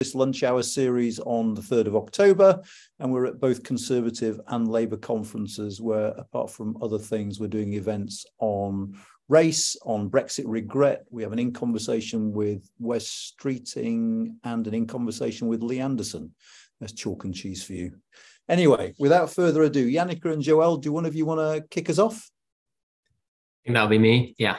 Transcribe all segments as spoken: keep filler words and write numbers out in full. this lunch hour series on the third of October, and we're at both Conservative and Labour conferences where, apart from other things, we're doing events on race, on Brexit regret. We have an in-conversation with West Streeting and an in-conversation with Lee Anderson. That's chalk and cheese for you. Anyway, without further ado, Jannike and Joelle, do one of you want to kick us off? I think that'll be me, yeah.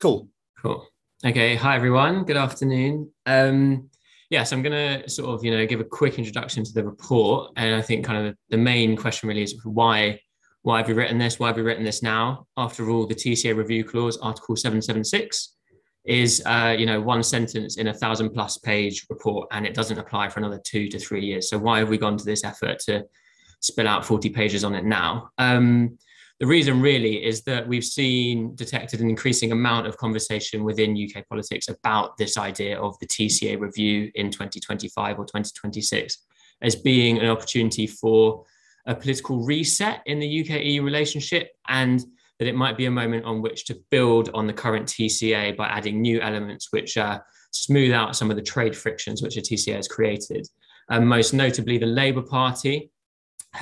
Cool. Cool. Okay, hi everyone, good afternoon. Um, yeah, so I'm going to sort of, you know, give a quick introduction to the report, and I think kind of the main question really is why Why have we written this? Why have we written this now? After all, the T C A review clause, Article seven seven six, is uh, you know one sentence in a thousand plus page report, and it doesn't apply for another two to three years. So why have we gone to this effort to spill out forty pages on it now? Um, the reason really is that we've seen detected an increasing amount of conversation within U K politics about this idea of the T C A review in twenty twenty-five or twenty twenty-six as being an opportunity for a political reset in the U K E U relationship, and that it might be a moment on which to build on the current T C A by adding new elements which uh, smooth out some of the trade frictions which the T C A has created. Um, most notably, the Labour Party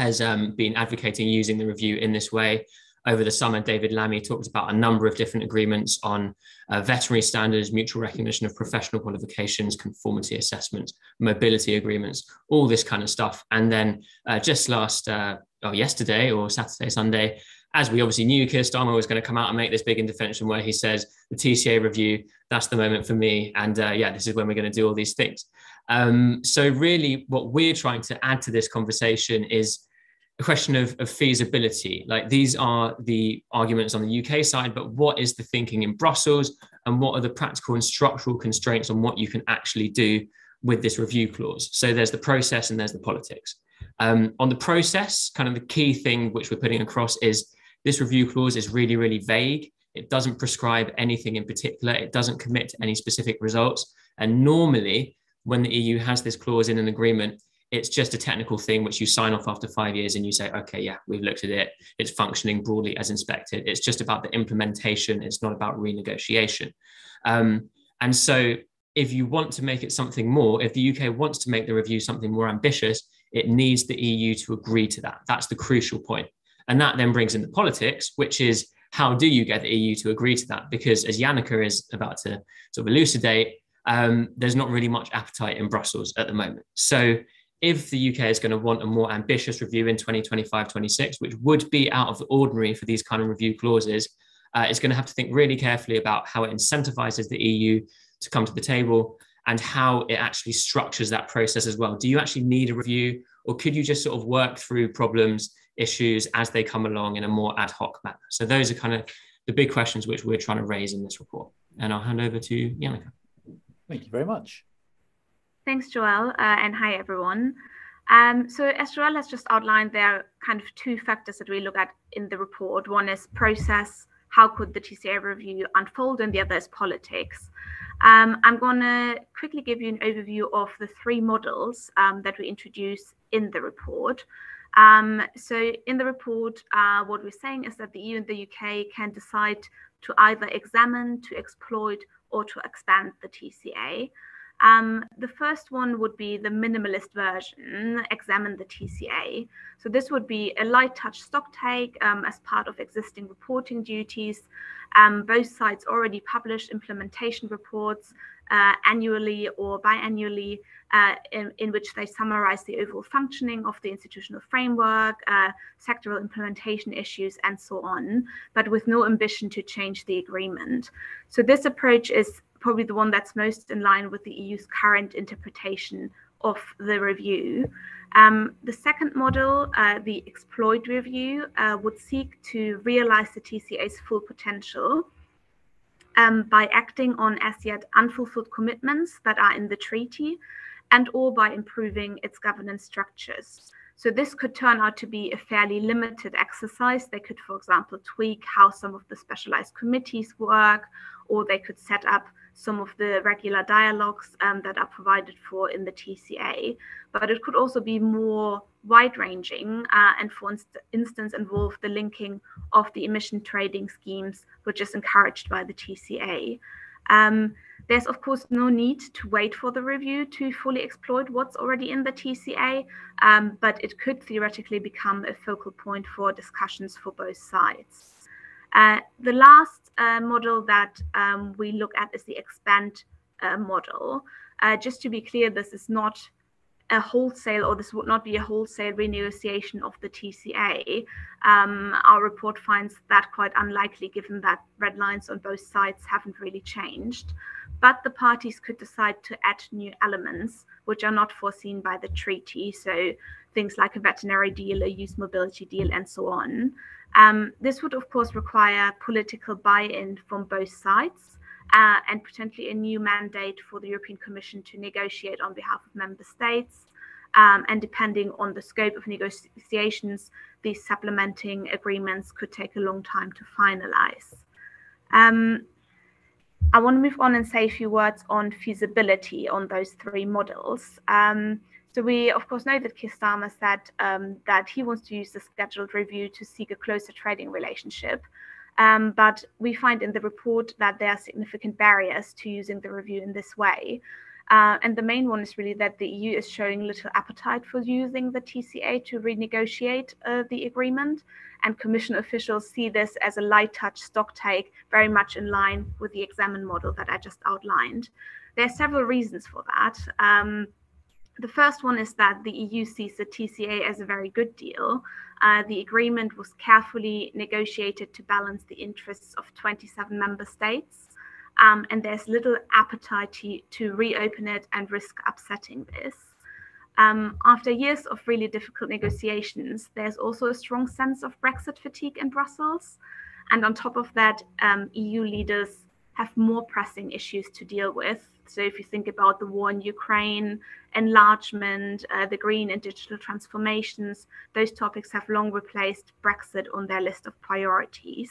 has um, been advocating using the review in this way. Over the summer, David Lammy talked about a number of different agreements on uh, veterinary standards, mutual recognition of professional qualifications, conformity assessments, mobility agreements, all this kind of stuff. And then uh, just last, uh, oh, yesterday or Saturday, Sunday, as we obviously knew, Keir Starmer was going to come out and make this big intervention where he says, the T C A review, that's the moment for me. And uh, yeah, this is when we're going to do all these things. Um, so really what we're trying to add to this conversation is a question of, of feasibility. Like, these are the arguments on the U K side, but what is the thinking in Brussels, and what are the practical and structural constraints on what you can actually do with this review clause? So there's the process and there's the politics. Um, on the process, kind of the key thing which we're putting across is this review clause is really, really vague. It doesn't prescribe anything in particular. It doesn't commit to any specific results. And normally when the E U has this clause in an agreement, it's just a technical thing which you sign off after five years and you say, okay, yeah, we've looked at it. It's functioning broadly as inspected. It's just about the implementation. It's not about renegotiation. Um, and so if you want to make it something more, if the U K wants to make the review something more ambitious, it needs the E U to agree to that. That's the crucial point. And that then brings in the politics, which is, how do you get the E U to agree to that? Because as Jannike is about to sort of elucidate, um, there's not really much appetite in Brussels at the moment. So if the U K is going to want a more ambitious review in twenty twenty-five twenty-six, which would be out of the ordinary for these kind of review clauses, uh, it's going to have to think really carefully about how it incentivizes the E U to come to the table and how it actually structures that process as well. Do you actually need a review, or could you just sort of work through problems, issues as they come along in a more ad hoc manner? So those are kind of the big questions which we're trying to raise in this report. And I'll hand over to Jannike. Thank you very much. Thanks, Joelle, uh, and hi, everyone. Um, so as Joelle has just outlined, there are kind of two factors that we look at in the report. One is process, how could the T C A review unfold, and the other is politics. Um, I'm going to quickly give you an overview of the three models um, that we introduce in the report. Um, so in the report, uh, what we're saying is that the E U and the U K can decide to either examine, to exploit, or to expand the T C A. Um, the first one would be the minimalist version, examine the T C A. So this would be a light touch stock take um, as part of existing reporting duties. Um, both sides already publish implementation reports uh, annually or biannually uh, in, in which they summarize the overall functioning of the institutional framework, uh, sectoral implementation issues, and so on, but with no ambition to change the agreement. So this approach is probably the one that's most in line with the E U's current interpretation of the review. Um, the second model, uh, the exploit review, uh, would seek to realize the T C A's full potential um, by acting on as yet unfulfilled commitments that are in the treaty, and or by improving its governance structures. So this could turn out to be a fairly limited exercise. They could, for example, tweak how some of the specialized committees work, or they could set up some of the regular dialogues um, that are provided for in the T C A, but it could also be more wide-ranging uh, and for inst instance involve the linking of the emission trading schemes, which is encouraged by the T C A. Um, there's, of course, no need to wait for the review to fully exploit what's already in the T C A, um, but it could theoretically become a focal point for discussions for both sides. Uh, the last uh, model that um, we look at is the expand uh, model. Uh, just to be clear, this is not a wholesale, or this would not be a wholesale renegotiation of the T C A. Um, our report finds that quite unlikely, given that red lines on both sides haven't really changed. But the parties could decide to add new elements, which are not foreseen by the treaty. So things like a veterinary deal, a youth mobility deal, and so on. Um, this would, of course, require political buy-in from both sides uh, and potentially a new mandate for the European Commission to negotiate on behalf of member states. Um, and depending on the scope of negotiations, these supplementing agreements could take a long time to finalize. Um, I want to move on and say a few words on feasibility on those three models. Um, So we, of course, know that Keir Starmer said um, that he wants to use the scheduled review to seek a closer trading relationship. Um, but we find in the report that there are significant barriers to using the review in this way. Uh, and the main one is really that the E U is showing little appetite for using the T C A to renegotiate uh, the agreement. And Commission officials see this as a light touch stock take, very much in line with the examine model that I just outlined. There are several reasons for that. Um, The first one is that the E U sees the T C A as a very good deal. Uh, the agreement was carefully negotiated to balance the interests of twenty-seven member states, um, and there's little appetite to, to reopen it and risk upsetting this. Um, after years of really difficult negotiations, there's also a strong sense of Brexit fatigue in Brussels. And on top of that, um, E U leaders have more pressing issues to deal with. So if you think about the war in Ukraine, enlargement, uh, the green and digital transformations, those topics have long replaced Brexit on their list of priorities.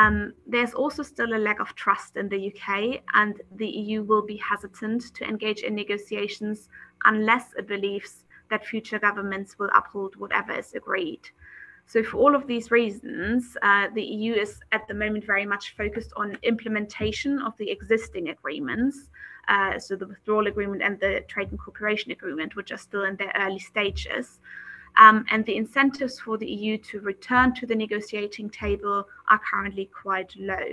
Um, there's also still a lack of trust in the U K, and the E U will be hesitant to engage in negotiations unless it believes that future governments will uphold whatever is agreed. So for all of these reasons, uh, the E U is at the moment very much focused on implementation of the existing agreements, uh, so the withdrawal agreement and the trade and cooperation agreement, which are still in their early stages. Um, and the incentives for the E U to return to the negotiating table are currently quite low.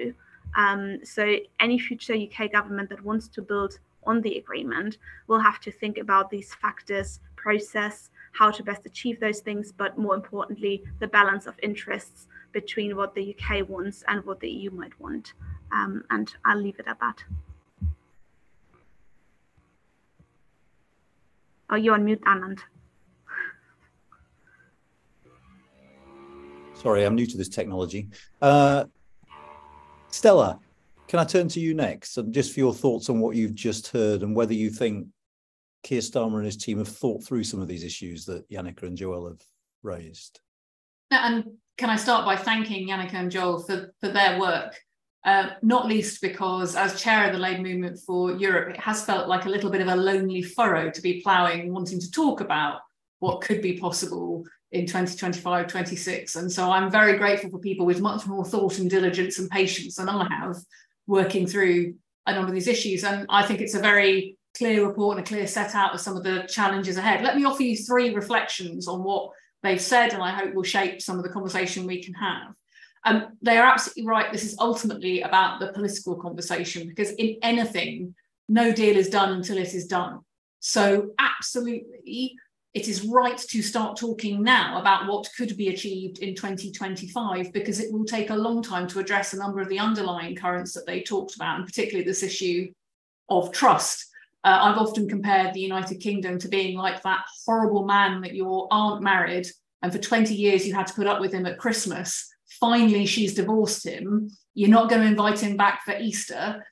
Um, so any future U K government that wants to build on the agreement will have to think about these factors, process, how to best achieve those things, but more importantly, the balance of interests between what the U K wants and what the E U might want. Um, and I'll leave it at that. Oh, you're on mute, Anand. Sorry, I'm new to this technology. Uh, Stella, can I turn to you next? And just for your thoughts on what you've just heard and whether you think Keir Starmer and his team have thought through some of these issues that Jannike and Joelle have raised. And can I start by thanking Jannike and Joelle for, for their work, uh, not least because as chair of the Labour Movement for Europe, it has felt like a little bit of a lonely furrow to be ploughing, wanting to talk about what could be possible in twenty twenty-five, twenty-six. And so I'm very grateful for people with much more thought and diligence and patience than I have working through a number of these issues. And I think it's a very clear report and a clear set out of some of the challenges ahead. Let me offer you three reflections on what they've said, and I hope will shape some of the conversation we can have. Um, they are absolutely right. This is ultimately about the political conversation, because in anything, no deal is done until it is done. So absolutely, it is right to start talking now about what could be achieved in twenty twenty-five, because it will take a long time to address a number of the underlying currents that they talked about, and particularly this issue of trust. Uh, I've often compared the United Kingdom to being like that horrible man that your aunt married, and for twenty years you had to put up with him at Christmas. Finally, she's divorced him. You're not going to invite him back for Easter,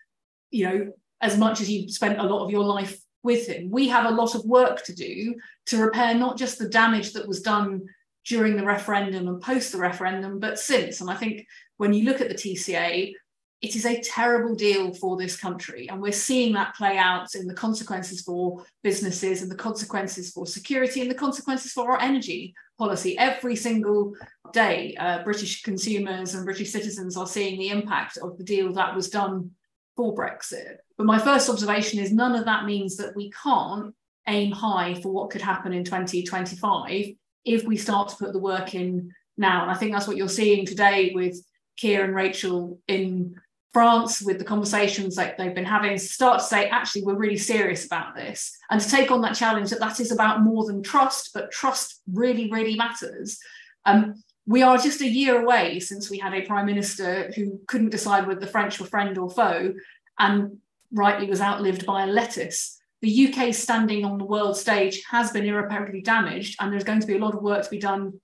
you know, as much as you've spent a lot of your life with him. We have a lot of work to do to repair not just the damage that was done during the referendum and post the referendum, but since. And I think when you look at the T C A, it is a terrible deal for this country, and we're seeing that play out in the consequences for businesses and the consequences for security and the consequences for our energy policy. Every single day, uh, British consumers and British citizens are seeing the impact of the deal that was done for Brexit. But my first observation is none of that means that we can't aim high for what could happen in twenty twenty-five if we start to put the work in now. And I think that's what you're seeing today with Keir and Rachel in France, with the conversations that they've been having, to start to say, actually, we're really serious about this, and to take on that challenge that that is about more than trust, but trust really, really matters. Um, we are just a year away since we had a prime minister who couldn't decide whether the French were friend or foe, and rightly was outlived by a lettuce. The U K standing on the world stage has been irreparably damaged, and there's going to be a lot of work to be done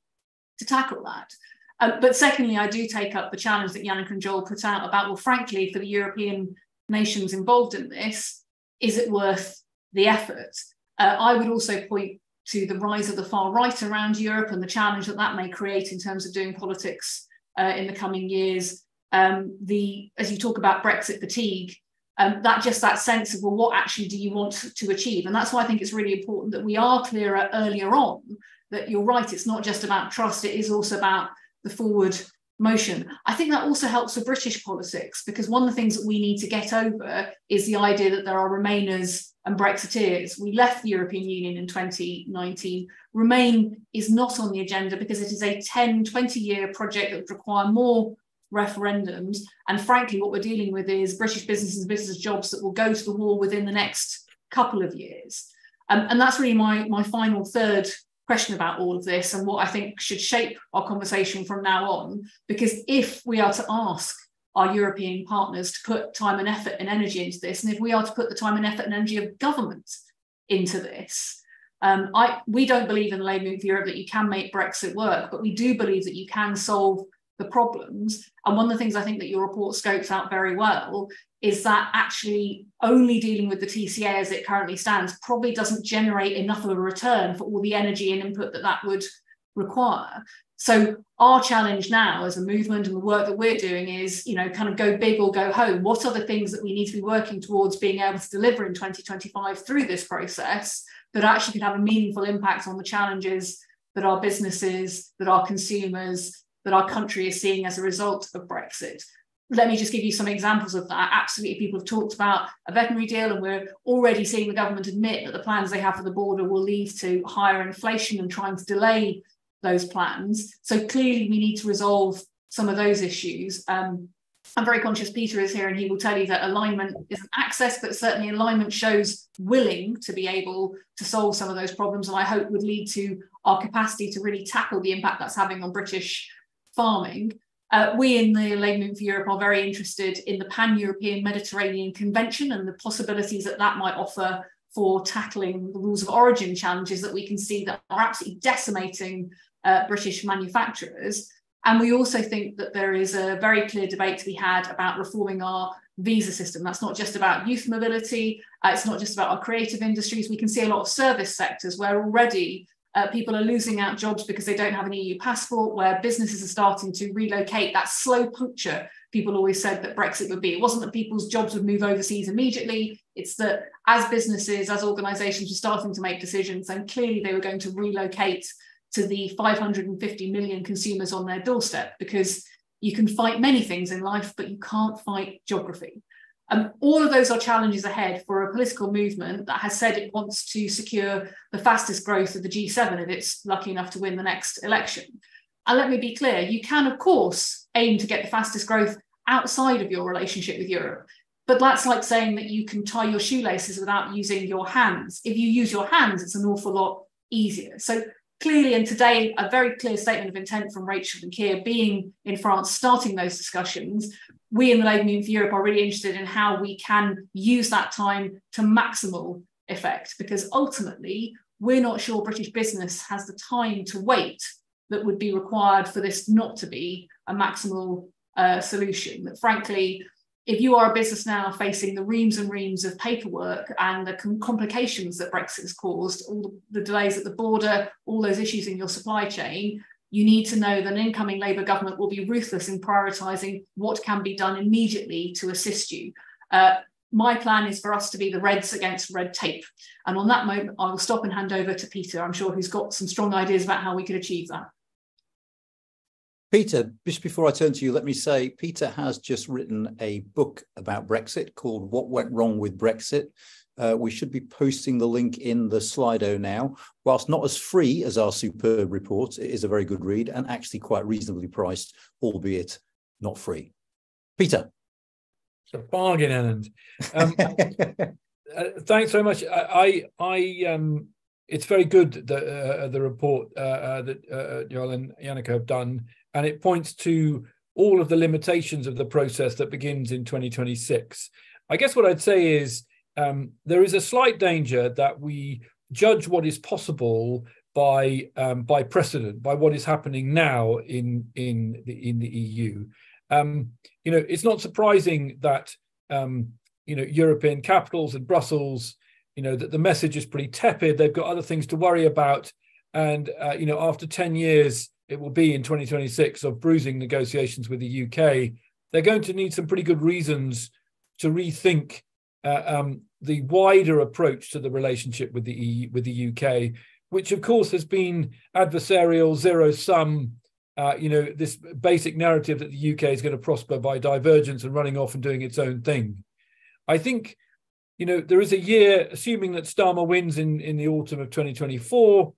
to tackle that. Uh, but secondly, I do take up the challenge that Jannike and Joel put out about, well, frankly, for the European nations involved in this, is it worth the effort? Uh, I would also point to the rise of the far right around Europe and the challenge that that may create in terms of doing politics uh, in the coming years. Um, the, as you talk about Brexit fatigue, um, that just that sense of, well, what actually do you want to achieve? And that's why I think it's really important that we are clearer earlier on that you're right, it's not just about trust, it is also about the forward motion. I think that also helps for British politics, because one of the things that we need to get over is the idea that there are Remainers and Brexiteers. We left the European Union in twenty nineteen. Remain is not on the agenda because it is a ten, twenty year project that would require more referendums. And frankly, what we're dealing with is British businesses and business jobs that will go to the wall within the next couple of years. Um, and that's really my, my final third question about all of this, and what I think should shape our conversation from now on, because if we are to ask our European partners to put time and effort and energy into this, and if we are to put the time and effort and energy of government into this, um, I, we don't believe in the Labour Movement for Europe that you can make Brexit work, but we do believe that you can solve the problems. And one of the things I think that your report scopes out very well is that actually only dealing with the T C A as it currently stands probably doesn't generate enough of a return for all the energy and input that that would require. So our challenge now as a movement and the work that we're doing is, you know, kind of go big or go home. What are the things that we need to be working towards being able to deliver in twenty twenty-five through this process that actually can have a meaningful impact on the challenges that our businesses, that our consumers, that our country is seeing as a result of Brexit? Let me just give you some examples of that. Absolutely, people have talked about a veterinary deal, and we're already seeing the government admit that the plans they have for the border will lead to higher inflation and trying to delay those plans. So clearly we need to resolve some of those issues. Um, I'm very conscious Peter is here and he will tell you that alignment isn't access, but certainly alignment shows willing to be able to solve some of those problems, and I hope would lead to our capacity to really tackle the impact that's having on British farming. Uh, we in the Labour Movement for Europe are very interested in the Pan-European Mediterranean Convention and the possibilities that that might offer for tackling the rules of origin challenges that we can see that are absolutely decimating uh, British manufacturers. And we also think that there is a very clear debate to be had about reforming our visa system. That's not just about youth mobility, uh, it's not just about our creative industries. We can see a lot of service sectors where already Uh, people are losing out jobs because they don't have an E U passport, where businesses are starting to relocate. That slow puncture people always said that Brexit would be. It wasn't that people's jobs would move overseas immediately. It's that as businesses, as organisations were starting to make decisions, and clearly they were going to relocate to the five hundred fifty million consumers on their doorstep, because you can fight many things in life, but you can't fight geography. Um, all of those are challenges ahead for a political movement that has said it wants to secure the fastest growth of the G seven if it's lucky enough to win the next election. And let me be clear, you can, of course, aim to get the fastest growth outside of your relationship with Europe. But that's like saying that you can tie your shoelaces without using your hands. If you use your hands, it's an awful lot easier. So clearly, and today, a very clear statement of intent from Rachel and Keir being in France, starting those discussions. We in the Labour Movement for Europe are really interested in how we can use that time to maximal effect, because ultimately, we're not sure British business has the time to wait that would be required for this not to be a maximal uh, solution. But frankly, if you are a business now facing the reams and reams of paperwork and the com complications that Brexit has caused, all the delays at the border, all those issues in your supply chain, you need to know that an incoming Labour government will be ruthless in prioritising what can be done immediately to assist you. Uh, my plan is for us to be the Reds against red tape. And on that moment, I will stop and hand over to Peter, I'm sure, who's got some strong ideas about how we could achieve that. Peter, just before I turn to you, let me say Peter has just written a book about Brexit called What Went Wrong with Brexit. Uh, we should be posting the link in the Slido now. Whilst not as free as our superb report, it is a very good read and actually quite reasonably priced, albeit not free. Peter. It's a bargain, Anand. Um, uh, thanks very much. I, I, I um, it's very good that uh, the report uh, uh, that uh, Joel and Jannike have done. And it points to all of the limitations of the process that begins in twenty twenty-six. I guess what I'd say is um, there is a slight danger that we judge what is possible by um, by precedent, by what is happening now in in the in the E U. Um, you know, it's not surprising that um, you know European capitals and Brussels, you know, that the message is pretty tepid. They've got other things to worry about, and uh, you know, after ten years. It will be in twenty twenty-six of bruising negotiations with the U K. They're going to need some pretty good reasons to rethink uh, um, the wider approach to the relationship with the E U, with the U K, which of course has been adversarial, zero-sum. Uh, you know, this basic narrative that the U K is going to prosper by divergence and running off and doing its own thing. I think, you know, there is a year, assuming that Starmer wins in in the autumn of twenty twenty-four.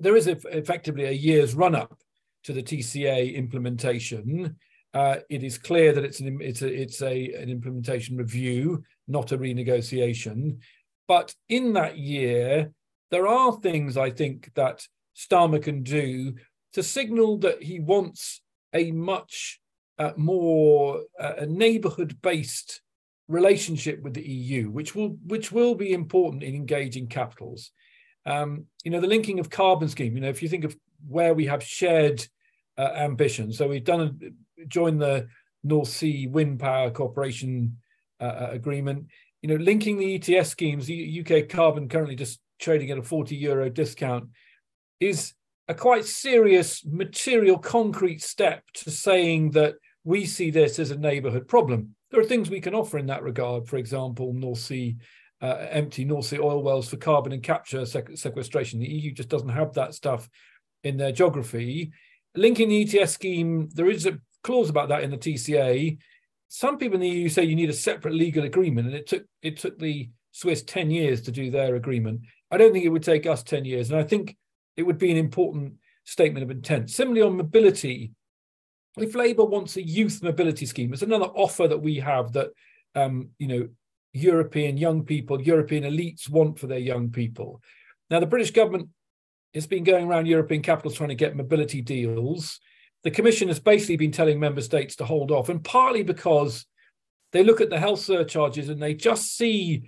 There is effectively a year's run-up to the T C A implementation. Uh, it is clear that it's an it's a, it's a an implementation review, not a renegotiation. But in that year, there are things I think that Starmer can do to signal that he wants a much uh, more uh, neighbourhood-based relationship with the E U, which will which will be important in engaging capitals. Um, you know, the linking of carbon scheme, you know, if you think of where we have shared uh, ambitions, so we've done a, joined the North Sea Wind Power Corporation uh, agreement, you know, linking the E T S schemes, the U K carbon currently just trading at a forty euro discount, is a quite serious, material, concrete step to saying that we see this as a neighbourhood problem. There are things we can offer in that regard, for example, North Sea Uh, empty North Sea oil wells for carbon and capture sequ sequestration. The E U just doesn't have that stuff in their geography. Linking the E T S scheme, there is a clause about that in the T C A. Some people in the E U say you need a separate legal agreement, and it took it took the Swiss ten years to do their agreement. I don't think it would take us ten years, and I think it would be an important statement of intent. Similarly on mobility, if Labour wants a youth mobility scheme, it's another offer that we have that, um, you know, European young people, European elites want for their young people. Now, the British government has been going around European capitals trying to get mobility deals. The Commission has basically been telling member states to hold off, and partly because they look at the health surcharges and they just see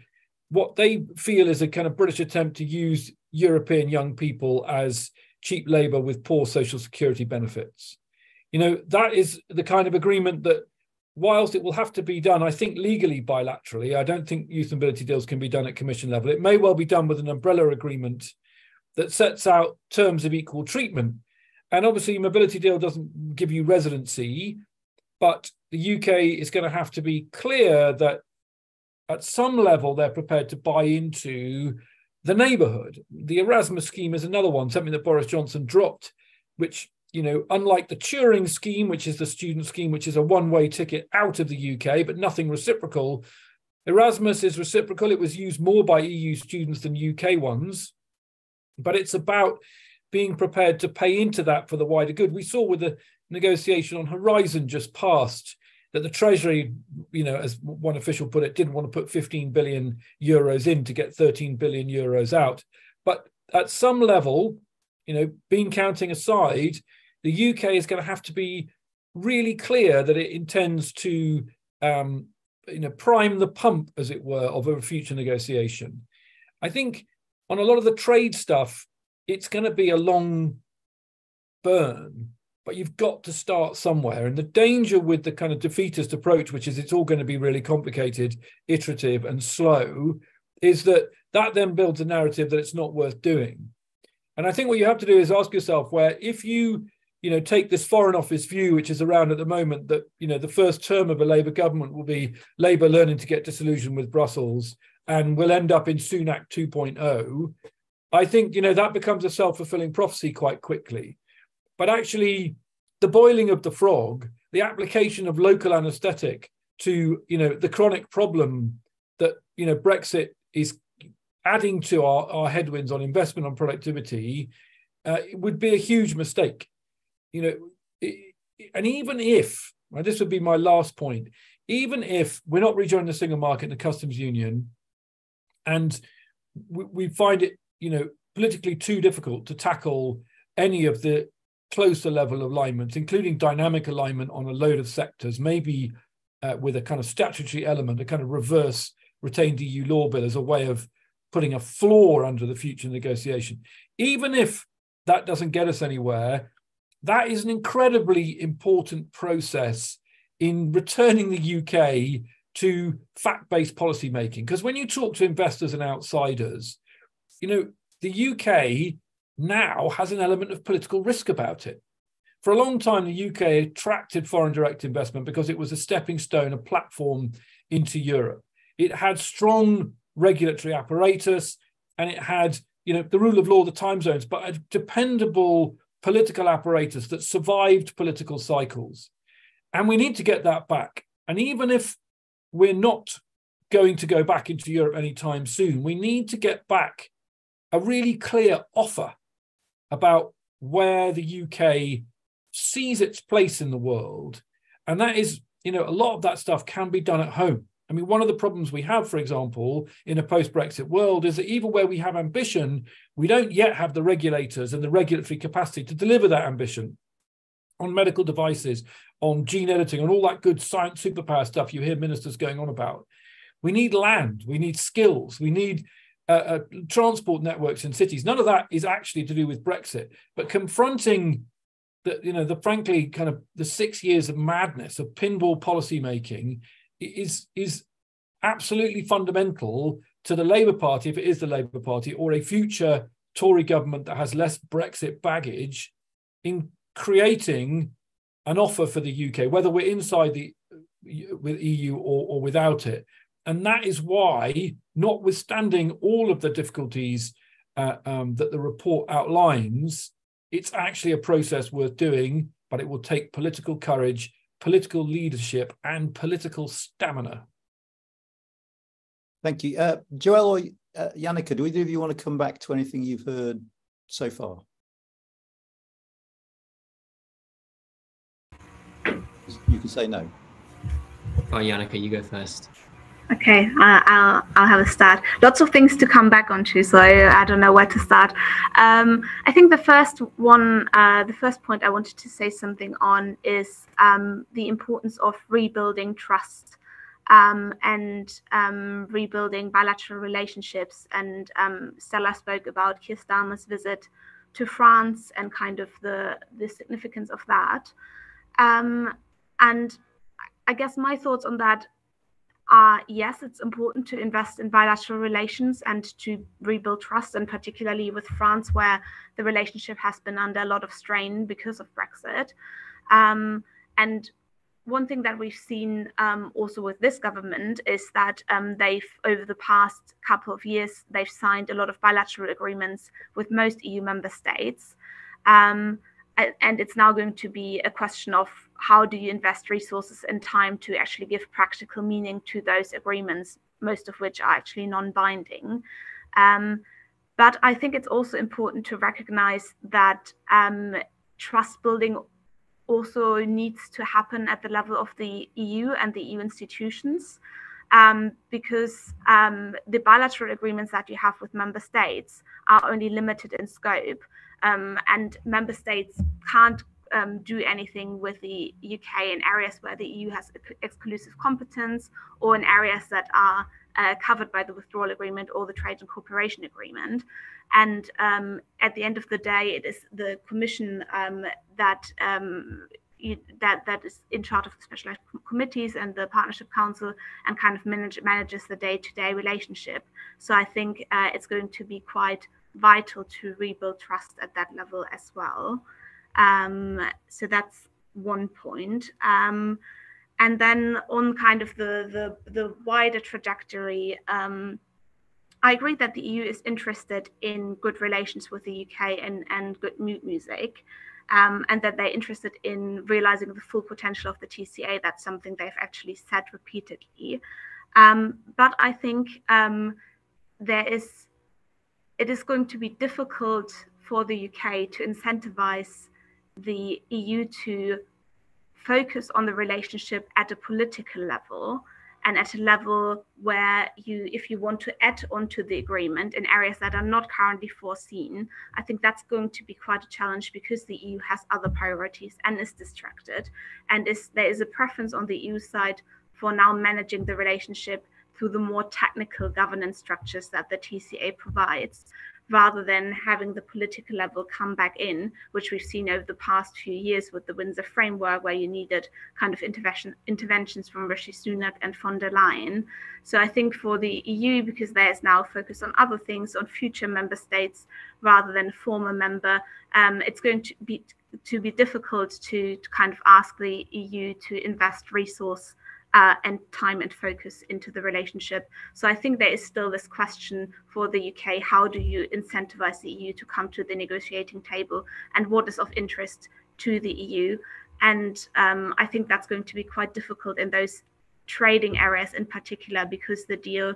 what they feel is a kind of British attempt to use European young people as cheap labour with poor social security benefits. You know, that is the kind of agreement that, whilst it will have to be done, I think, legally bilaterally, I don't think youth mobility deals can be done at Commission level. It may well be done with an umbrella agreement that sets out terms of equal treatment. And obviously, mobility deal doesn't give you residency, but the U K is going to have to be clear that at some level they're prepared to buy into the neighbourhood. The Erasmus scheme is another one, something that Boris Johnson dropped, which, you know, unlike the Turing scheme, which is the student scheme, which is a one-way ticket out of the U K, but nothing reciprocal, Erasmus is reciprocal. It was used more by E U students than U K ones, but it's about being prepared to pay into that for the wider good. We saw with the negotiation on Horizon just passed that the Treasury, you know, as one official put it, didn't want to put fifteen billion euros in to get thirteen billion euros out. But at some level, you know, bean counting aside, the U K is going to have to be really clear that it intends to, um, you know, prime the pump, as it were, of a future negotiation. I think on a lot of the trade stuff, it's going to be a long burn, but you've got to start somewhere. And the danger with the kind of defeatist approach, which is it's all going to be really complicated, iterative and slow, is that that then builds a narrative that it's not worth doing. And I think what you have to do is ask yourself where if you, you know, take this Foreign Office view, which is around at the moment, that, you know, the first term of a Labour government will be Labour learning to get disillusioned with Brussels and we'll end up in Sunak two point oh. I think, you know, that becomes a self-fulfilling prophecy quite quickly. But actually, the boiling of the frog, the application of local anaesthetic to, you know, the chronic problem that, you know, Brexit is adding to our, our headwinds on investment, on productivity, uh, would be a huge mistake. You know, it, and even if, and this would be my last point, even if we're not rejoining the single market and the customs union, and we, we find it, you know, politically too difficult to tackle any of the closer level alignments, including dynamic alignment on a load of sectors, maybe uh, with a kind of statutory element, a kind of reverse retained E U law bill as a way of putting a floor under the future negotiation. Even if that doesn't get us anywhere, that is an incredibly important process in returning the U K to fact-based policy making. Because when you talk to investors and outsiders, you know, the U K now has an element of political risk about it. For a long time, the U K attracted foreign direct investment because it was a stepping stone, a platform into Europe. It had strong regulatory apparatus, and it had, you know, the rule of law, the time zones, but a dependable political apparatus that survived political cycles. And we need to get that back. And even if we're not going to go back into Europe anytime soon, we need to get back a really clear offer about where the U K sees its place in the world. And that is, you know, a lot of that stuff can be done at home. I mean, one of the problems we have, for example, in a post-Brexit world is that even where we have ambition, we don't yet have the regulators and the regulatory capacity to deliver that ambition on medical devices, on gene editing, on all that good science superpower stuff you hear ministers going on about. We need land, we need skills, we need uh, uh, transport networks in cities. None of that is actually to do with Brexit, but confronting the, you know, the frankly kind of the six years of madness of pinball policymaking is is absolutely fundamental to the Labour Party, if it is the Labour Party, or a future Tory government that has less Brexit baggage, in creating an offer for the U K, whether we're inside the with E U or, or without it. And that is why, notwithstanding all of the difficulties uh, um, that the report outlines, it's actually a process worth doing, but it will take political courage, political leadership and political stamina. Thank you. Uh, Joelle or uh, Jannike, do either of you want to come back to anything you've heard so far? You can say no. Oh, Jannike, you go first. Okay, uh, I'll, I'll have a start. Lots of things to come back onto, so I, I don't know where to start. Um, I think the first one, uh, the first point I wanted to say something on is um, the importance of rebuilding trust um, and um, rebuilding bilateral relationships. And um, Stella spoke about Keir Starmer's visit to France and kind of the, the significance of that. Um, and I guess my thoughts on that, Uh, yes, it's important to invest in bilateral relations and to rebuild trust, and particularly with France, where the relationship has been under a lot of strain because of Brexit. Um, and one thing that we've seen um, also with this government is that um, they've, over the past couple of years, they've signed a lot of bilateral agreements with most E U member states. Um, And it's now going to be a question of how do you invest resources and time to actually give practical meaning to those agreements, most of which are actually non-binding. Um, but I think it's also important to recognize that um, trust building also needs to happen at the level of the E U and the E U institutions, um, because um, the bilateral agreements that you have with member states are only limited in scope. Um, and member states can't um, do anything with the U K in areas where the E U has exclusive competence, or in areas that are uh, covered by the withdrawal agreement or the trade and cooperation agreement. And um, at the end of the day, it is the Commission um, that um, you, that that is in charge of the specialized committees and the Partnership Council, and kind of manage, manages the day-to-day relationship. So I think uh, it's going to be quite vital to rebuild trust at that level as well. Um, so that's one point. Um, and then on kind of the the, the wider trajectory, um, I agree that the E U is interested in good relations with the U K and, and good mood music. Um, and that they're interested in realizing the full potential of the T C A. That's something they've actually said repeatedly. Um, but I think um, there is, it is going to be difficult for the U K to incentivize the E U to focus on the relationship at a political level and at a level where you, if you want to add on to the agreement in areas that are not currently foreseen, I think that's going to be quite a challenge because the E U has other priorities and is distracted. And is, there is a preference on the E U side for now managing the relationship through the more technical governance structures that the T C A provides, rather than having the political level come back in, which we've seen over the past few years with the Windsor framework, where you needed kind of intervention, interventions from Rishi Sunak and von der Leyen. So I think for the E U, because there's now focus on other things, on future member states rather than former member, um, it's going to be to be difficult to, to kind of ask the E U to invest resource Uh, and time and focus into the relationship. So I think there is still this question for the U K, how do you incentivize the E U to come to the negotiating table and what is of interest to the E U? And um, I think that's going to be quite difficult in those trading areas in particular, because the deal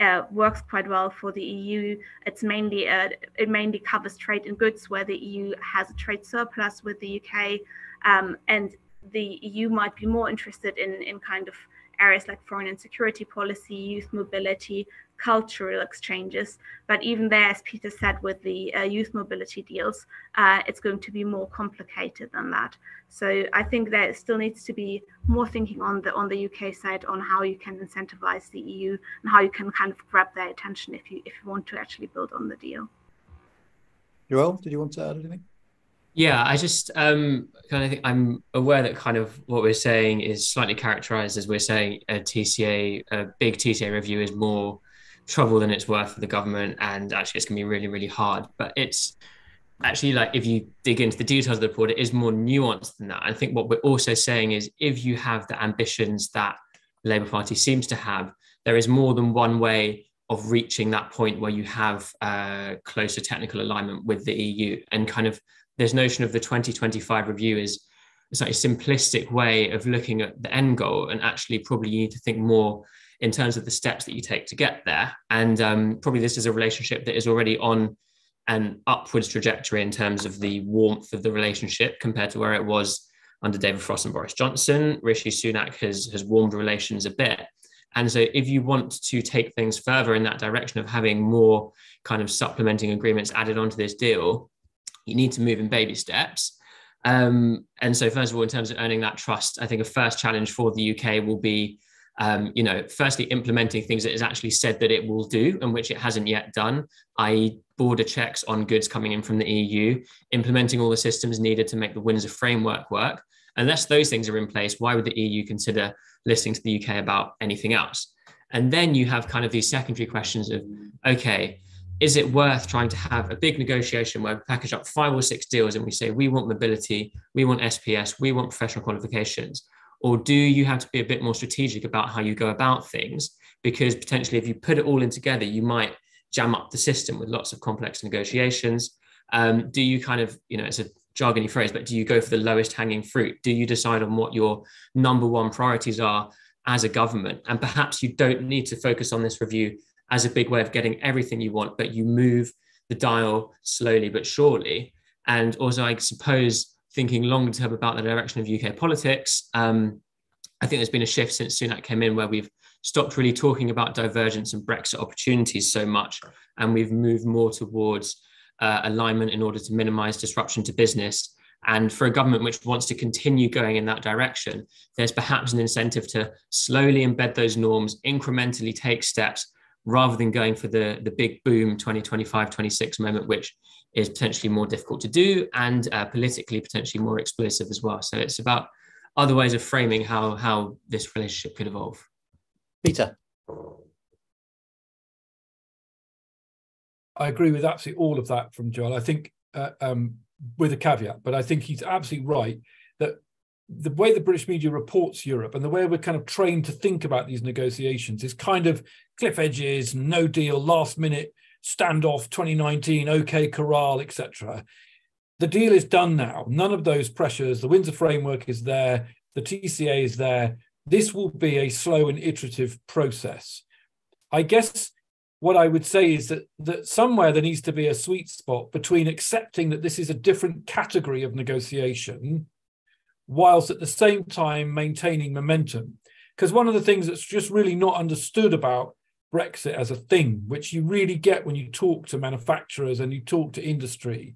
uh, works quite well for the E U. It's mainly, uh, it mainly covers trade in goods, where the E U has a trade surplus with the U K, um, and the E U might be more interested in, in kind of areas like foreign and security policy, youth mobility, cultural exchanges. But even there, as Peter said, with the uh, youth mobility deals, uh, it's going to be more complicated than that. So I think there still needs to be more thinking on the on the U K side on how you can incentivize the E U and how you can kind of grab their attention if you if you want to actually build on the deal. Joelle, did you want to add anything? Yeah, I just um, kind of think I'm aware that kind of what we're saying is slightly characterized as we're saying a T C A, a big T C A review is more trouble than it's worth for the government. And actually, it's going to be really, really hard. But it's actually like if you dig into the details of the report, it is more nuanced than that. I think what we're also saying is if you have the ambitions that the Labour Party seems to have, there is more than one way of reaching that point where you have uh, closer technical alignment with the E U. And kind of this notion of the twenty twenty-five review is it's like a simplistic way of looking at the end goal, and actually probably you need to think more in terms of the steps that you take to get there. And um, probably this is a relationship that is already on an upwards trajectory in terms of the warmth of the relationship compared to where it was under David Frost and Boris Johnson. Rishi Sunak has, has warmed relations a bit. And so if you want to take things further in that direction of having more kind of supplementing agreements added onto this deal, you need to move in baby steps. Um, and so first of all, in terms of earning that trust, I think a first challenge for the U K will be, um, you know, firstly implementing things that it's actually said that it will do and which it hasn't yet done, that is border checks on goods coming in from the E U, implementing all the systems needed to make the Windsor framework work. Unless those things are in place, why would the E U consider listening to the U K about anything else? And then you have kind of these secondary questions of, okay, is it worth trying to have a big negotiation where we package up five or six deals and we say, we want mobility, we want S P S, we want professional qualifications? Or do you have to be a bit more strategic about how you go about things? Because potentially if you put it all in together, you might jam up the system with lots of complex negotiations. Um, do you kind of, you know, it's a jargony phrase, but do you go for the lowest hanging fruit? Do you decide on what your number one priorities are as a government? And perhaps you don't need to focus on this review as a big way of getting everything you want, but you move the dial slowly but surely. And also, I suppose, thinking longer term about the direction of U K politics, um, I think there's been a shift since Sunak came in where we've stopped really talking about divergence and Brexit opportunities so much, and we've moved more towards uh, alignment in order to minimise disruption to business. And for a government which wants to continue going in that direction, there's perhaps an incentive to slowly embed those norms, incrementally take steps, rather than going for the, the big boom twenty twenty-five twenty-six moment, which is potentially more difficult to do and uh, politically potentially more explosive as well. So it's about other ways of framing how, how this relationship could evolve. Peter. I agree with absolutely all of that from Joel. I think uh, um, with a caveat, but I think he's absolutely right that the way the British media reports Europe and the way we're kind of trained to think about these negotiations is kind of cliff edges, no deal, last minute standoff, twenty nineteen, OK Corral, et cetera. The deal is done now. None of those pressures. The Windsor framework is there. The T C A is there. This will be a slow and iterative process. I guess what I would say is that, that somewhere there needs to be a sweet spot between accepting that this is a different category of negotiation, whilst at the same time maintaining momentum. Because one of the things that's just really not understood about Brexit as a thing, which you really get when you talk to manufacturers and you talk to industry,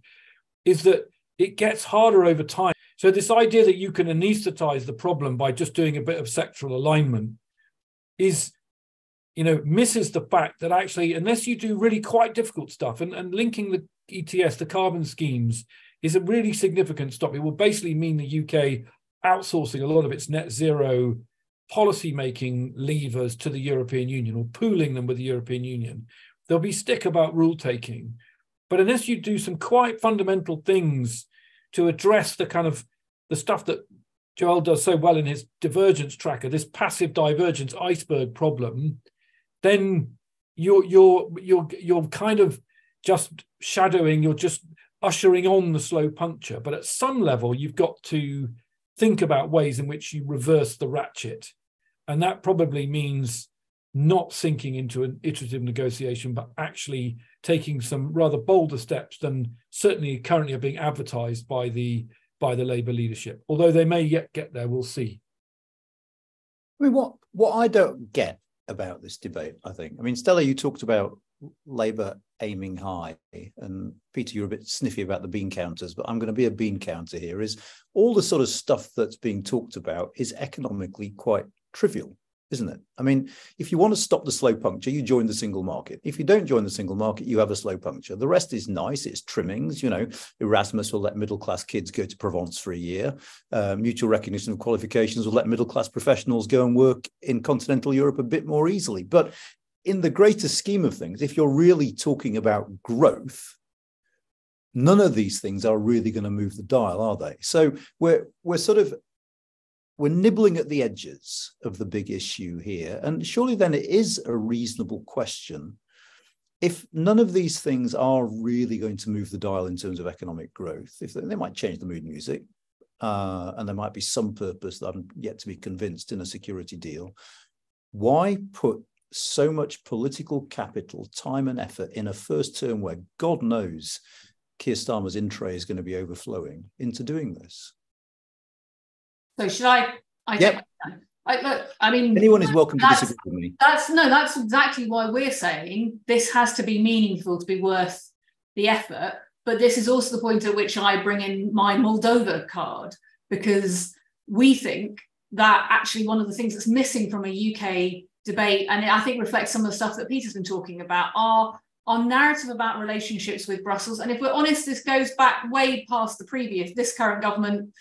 is that it gets harder over time. So this idea that you can anaesthetize the problem by just doing a bit of sectoral alignment is, you know, misses the fact that actually, unless you do really quite difficult stuff, and, and linking the E T S, the carbon schemes, is a really significant stop. It will basically mean the U K outsourcing a lot of its net zero policy-making levers to the European Union, or pooling them with the European Union. There'll be stick about rule-taking. But unless you do some quite fundamental things to address the kind of the stuff that Joelle does so well in his divergence tracker, this passive divergence iceberg problem, then you're you're you're you're kind of just shadowing, you're just ushering on the slow puncture. But at some level, you've got to think about ways in which you reverse the ratchet. And that probably means not sinking into an iterative negotiation, but actually taking some rather bolder steps than certainly currently are being advertised by the by the Labour leadership. Although they may yet get there, we'll see. I mean, what, what I don't get about this debate, I think, I mean, Stella, you talked about Labour aiming high, and Peter, you're a bit sniffy about the bean counters, but I'm going to be a bean counter here, is all the sort of stuff that's being talked about is economically quite trivial, isn't it? I mean, if you want to stop the slow puncture, you join the single market. If you don't join the single market, you have a slow puncture. The rest is nice. It's trimmings. You know, Erasmus will let middle-class kids go to Provence for a year. Uh, mutual recognition of qualifications will let middle-class professionals go and work in continental Europe a bit more easily. But in the greater scheme of things, if you're really talking about growth, none of these things are really going to move the dial, are they? So we're we're sort of we're nibbling at the edges of the big issue here. And surely then it is a reasonable question. If none of these things are really going to move the dial in terms of economic growth, if they, they might change the mood music, uh, and there might be some purpose that I'm yet to be convinced in a security deal, why put so much political capital, time and effort in a first term where God knows Keir Starmer's in tray is going to be overflowing into doing this? So should I? I, yep. I look, I mean, anyone is welcome to disagree with me. That's no, that's exactly why we're saying this has to be meaningful to be worth the effort. But this is also the point at which I bring in my Moldova card, because we think that actually one of the things that's missing from a U K debate, and I think reflects some of the stuff that Peter's been talking about, are our narrative about relationships with Brussels. And if we're honest, this goes back way past the previous, this current government,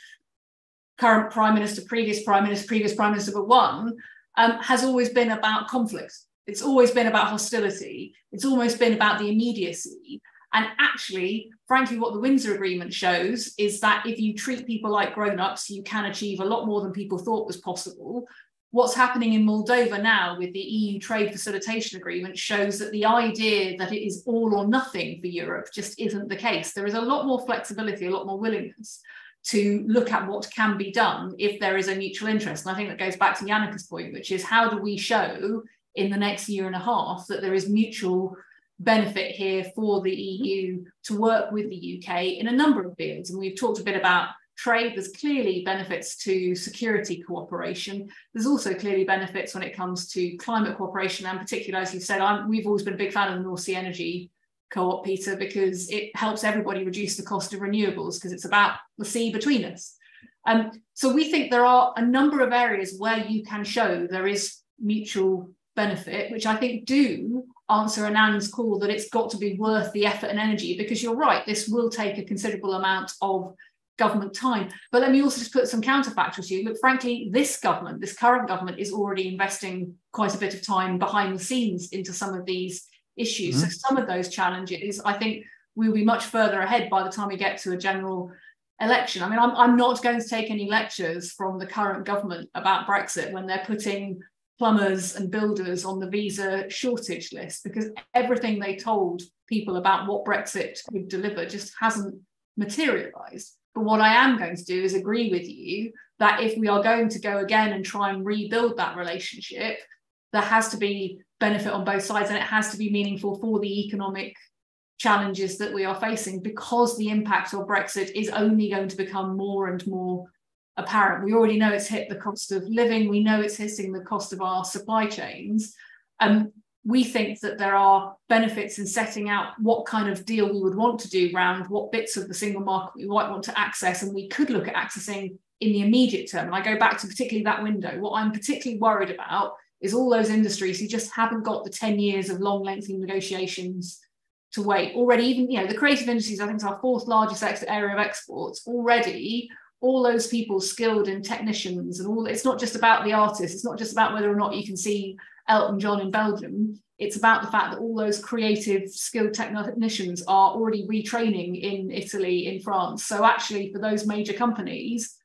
current Prime Minister, previous Prime Minister, previous Prime Minister, but one, um, has always been about conflict. It's always been about hostility. It's almost been about the immediacy. And actually, frankly, what the Windsor Agreement shows is that if you treat people like grown-ups, you can achieve a lot more than people thought was possible. What's happening in Moldova now with the E U Trade Facilitation Agreement shows that the idea that it is all or nothing for Europe just isn't the case. There is a lot more flexibility, a lot more willingness to look at what can be done if there is a mutual interest. And I think that goes back to Jannike's point, which is how do we show in the next year and a half that there is mutual benefit here for the E U to work with the U K in a number of fields? And we've talked a bit about trade. There's clearly benefits to security cooperation. There's also clearly benefits when it comes to climate cooperation. And particularly, as you've said, I'm, we've always been a big fan of the North Sea Energy Co-op, Peter, because it helps everybody reduce the cost of renewables, because it's about the sea between us. Um, so we think there are a number of areas where you can show there is mutual benefit, which I think do answer Anand's call that it's got to be worth the effort and energy, because you're right, this will take a considerable amount of government time. But let me also just put some counterfactuals to you. Look, frankly, this government, this current government, is already investing quite a bit of time behind the scenes into some of these issues. Mm-hmm. So some of those challenges, I think, we'll be much further ahead by the time we get to a general election. I mean, I'm, I'm not going to take any lectures from the current government about Brexit when they're putting plumbers and builders on the visa shortage list, because everything they told people about what Brexit could deliver just hasn't materialised. But what I am going to do is agree with you that if we are going to go again and try and rebuild that relationship, there has to be benefit on both sides, and it has to be meaningful for the economic challenges that we are facing, because the impact of Brexit is only going to become more and more apparent. We already know it's hit the cost of living. We know it's hitting the cost of our supply chains. Um, we think that there are benefits in setting out what kind of deal we would want to do round what bits of the single market we might want to access, and we could look at accessing in the immediate term. And I go back to particularly that window. What I'm particularly worried about is all those industries who just haven't got the ten years of long, lengthy negotiations to wait. Already, even, you know, the creative industries, I think, is our fourth largest area of exports. Already, all those people skilled in technicians and all, it's not just about the artists. It's not just about whether or not you can see Elton John in Belgium. It's about the fact that all those creative, skilled technicians are already retraining in Italy, in France. So actually, for those major companies,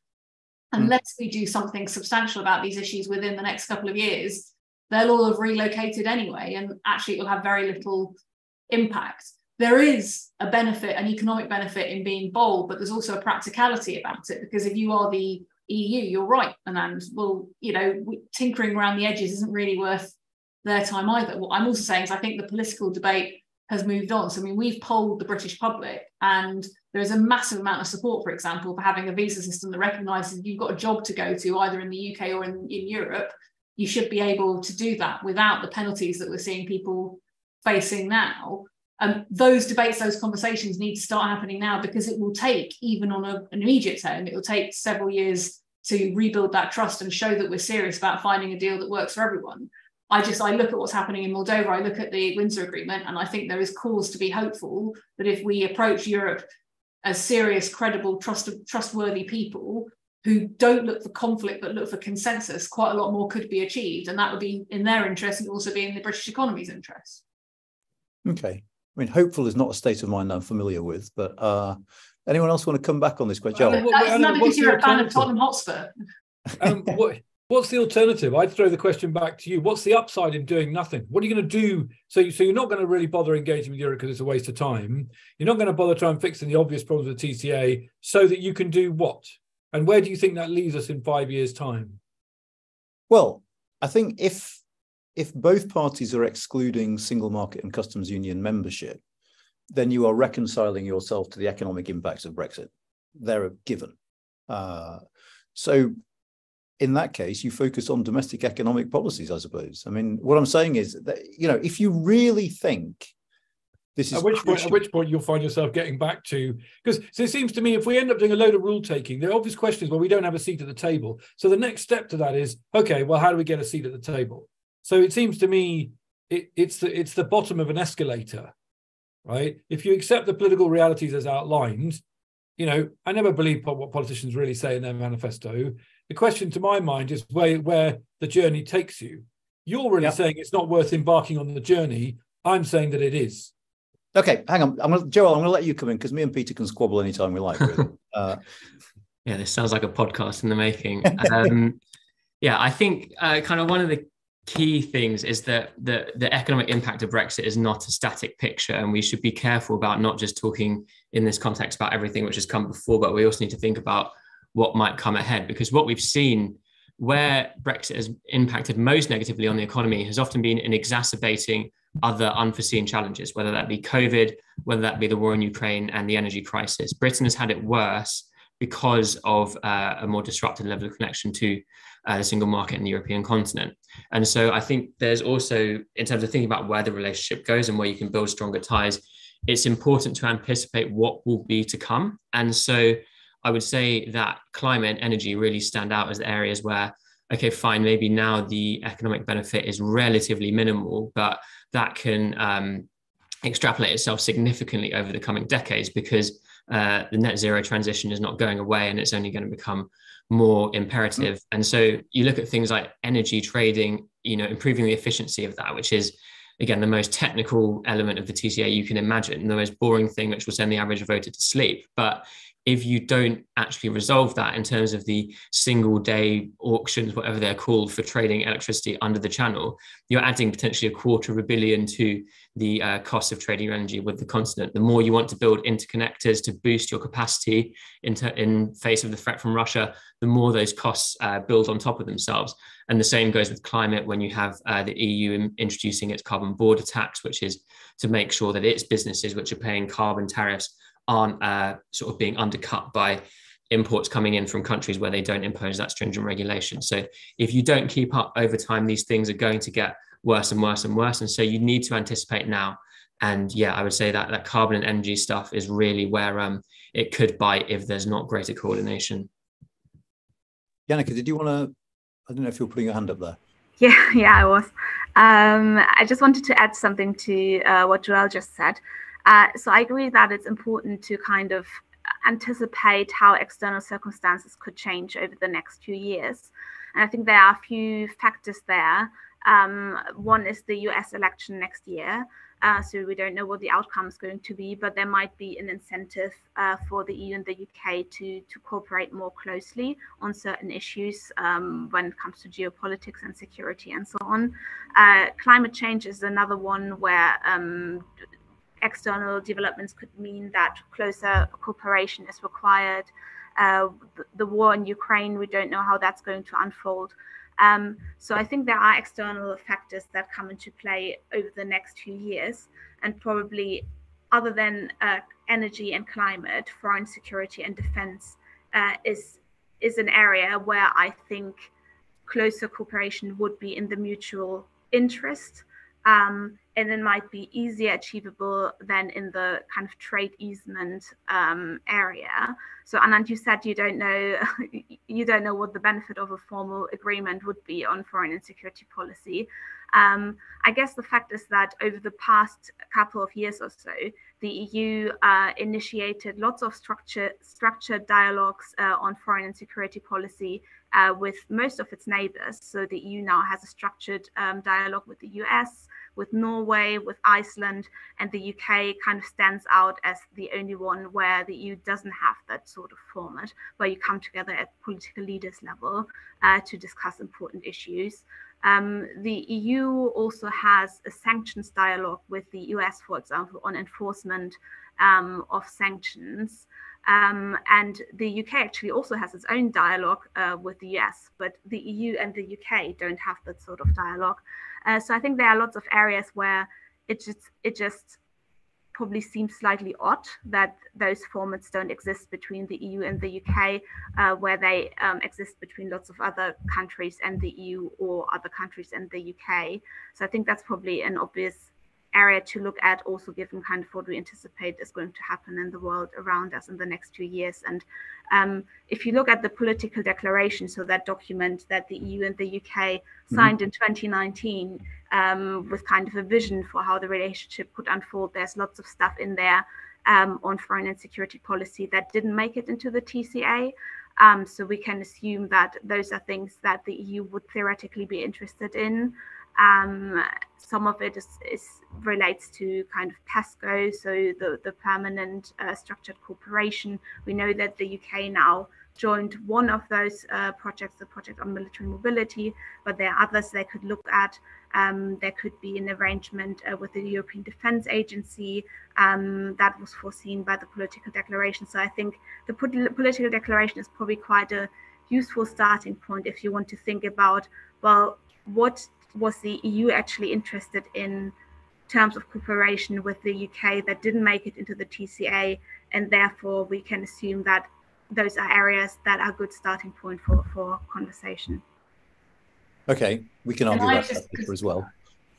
unless we do something substantial about these issues within the next couple of years, they'll all have relocated anyway, and actually it will have very little impact. There is a benefit, an economic benefit, in being bold, but there's also a practicality about it, because if you are the E U, you're right, Anand, well, you know, tinkering around the edges isn't really worth their time either. What I'm also saying is I think the political debate has moved on. So, I mean, we've polled the British public, and there is a massive amount of support, for example, for having a visa system that recognises you've got a job to go to either in the U K or in, in Europe. You should be able to do that without the penalties that we're seeing people facing now. Um, those debates, those conversations need to start happening now, because it will take, even on a, an immediate term, it will take several years to rebuild that trust and show that we're serious about finding a deal that works for everyone. I just, I look at what's happening in Moldova, I look at the Windsor Agreement, and I think there is cause to be hopeful that if we approach Europe as serious, credible, trust, trustworthy people who don't look for conflict but look for consensus, quite a lot more could be achieved. And that would be in their interest, and also be in the British economy's interest. Okay. I mean, hopeful is not a state of mind I'm familiar with, but uh, anyone else want to come back on this question? Well, well, it's not because you're a fan of Tottenham Hotspur. Um, what, What's the alternative? I'd throw the question back to you. What's the upside in doing nothing? What are you going to do? So, so you're not going to really bother engaging with Europe because it's a waste of time. You're not going to bother trying fixing the obvious problems with T C A, so that you can do what? And where do you think that leaves us in five years' time? Well, I think if, if both parties are excluding single market and customs union membership, then you are reconciling yourself to the economic impacts of Brexit. They're a given. Uh, so... In that case, you focus on domestic economic policies, I suppose. I mean, what I'm saying is that, you know, if you really think this is... At which, point, at which point you'll find yourself getting back to... Because so it seems to me, if we end up doing a load of rule-taking, the obvious question is, well, we don't have a seat at the table. So the next step to that is, OK, well, how do we get a seat at the table? So it seems to me it, it's, the, it's the bottom of an escalator, right? If you accept the political realities as outlined, you know, I never believe what politicians really say in their manifesto. The question to my mind is where, where the journey takes you. You're really yep. saying it's not worth embarking on the journey. I'm saying that it is. Okay, hang on. I'm gonna, Joelle, I'm going to let you come in, because me and Peter can squabble anytime we like. Really. uh, yeah, this sounds like a podcast in the making. Um, yeah, I think uh, kind of one of the key things is that the, the economic impact of Brexit is not a static picture, and we should be careful about not just talking in this context about everything which has come before, but we also need to think about what might come ahead, because what we've seen where Brexit has impacted most negatively on the economy has often been in exacerbating other unforeseen challenges, whether that be COVID, whether that be the war in Ukraine and the energy crisis. Britain has had it worse because of uh, a more disrupted level of connection to uh, the single market in the European continent. And so I think there's also, in terms of thinking about where the relationship goes and where you can build stronger ties, it's important to anticipate what will be to come. And so I would say that climate and energy really stand out as the areas where, okay, fine, maybe now the economic benefit is relatively minimal, but that can um, extrapolate itself significantly over the coming decades, because uh, the net zero transition is not going away, and it's only going to become more imperative. Mm-hmm. And so you look at things like energy trading, you know, improving the efficiency of that, which is again, the most technical element of the T C A you can imagine, the most boring thing which will send the average voter to sleep. But if you don't actually resolve that in terms of the single day auctions, whatever they're called, for trading electricity under the channel, you're adding potentially a quarter of a billion to the uh, cost of trading your energy with the continent. The more you want to build interconnectors to boost your capacity in, in face of the threat from Russia, the more those costs uh, build on top of themselves. And the same goes with climate when you have uh, the E U in introducing its carbon border tax, which is to make sure that its businesses which are paying carbon tariffs aren't uh, sort of being undercut by imports coming in from countries where they don't impose that stringent regulation. So if you don't keep up over time, these things are going to get worse and worse and worse. And so you need to anticipate now. And yeah, I would say that that carbon and energy stuff is really where um, it could bite if there's not greater coordination. Jannike, did you want to, I don't know if you're putting your hand up there. Yeah, yeah, I was. Um, I just wanted to add something to uh, what Joelle just said. Uh, so I agree that it's important to kind of anticipate how external circumstances could change over the next few years. And I think there are a few factors there. Um, one is the U S election next year. Uh, so we don't know what the outcome is going to be, but there might be an incentive uh, for the E U and the U K to, to cooperate more closely on certain issues um, when it comes to geopolitics and security and so on. Uh, climate change is another one where um, external developments could mean that closer cooperation is required. Uh, the war in Ukraine, we don't know how that's going to unfold. Um, so I think there are external factors that come into play over the next few years, and probably other than uh, energy and climate, foreign security and defense uh, is, is an area where I think closer cooperation would be in the mutual interest. Um, and it might be easier achievable than in the kind of trade easement um, area. So Anand, you said you don't know you don't know what the benefit of a formal agreement would be on foreign and security policy. Um, I guess the fact is that over the past couple of years or so, the E U uh, initiated lots of structure, structured dialogues uh, on foreign and security policy uh, with most of its neighbours. So the E U now has a structured um, dialogue with the U S, with Norway, with Iceland, and the U K kind of stands out as the only one where the E U doesn't have that sort of format, where you come together at political leaders level uh, to discuss important issues. Um, the E U also has a sanctions dialogue with the U S, for example, on enforcement um, of sanctions. Um, and the U K actually also has its own dialogue uh, with the U S, but the E U and the U K don't have that sort of dialogue. Uh, so I think there are lots of areas where it just, it just probably seems slightly odd that those formats don't exist between the E U and the U K, uh, where they um, exist between lots of other countries and the E U, or other countries and the U K. So I think that's probably an obvious area to look at, also given kind of what we anticipate is going to happen in the world around us in the next few years. And um, if you look at the political declaration, so that document that the E U and the U K signed mm-hmm. in twenty nineteen um, with kind of a vision for how the relationship could unfold, there's lots of stuff in there um, on foreign and security policy that didn't make it into the T C A. Um, so we can assume that those are things that the E U would theoretically be interested in. Um, some of it is, is relates to kind of PESCO, so the, the permanent uh, structured cooperation. We know that the U K now joined one of those uh, projects, the project on military mobility, but there are others they could look at. Um, there could be an arrangement uh, with the European Defence Agency um, that was foreseen by the political declaration. So I think the political declaration is probably quite a useful starting point if you want to think about, well, what was the E U actually interested in terms of cooperation with the U K that didn't make it into the T C A, and therefore we can assume that those are areas that are a good starting point for, for conversation. Okay, we can argue about that later as well.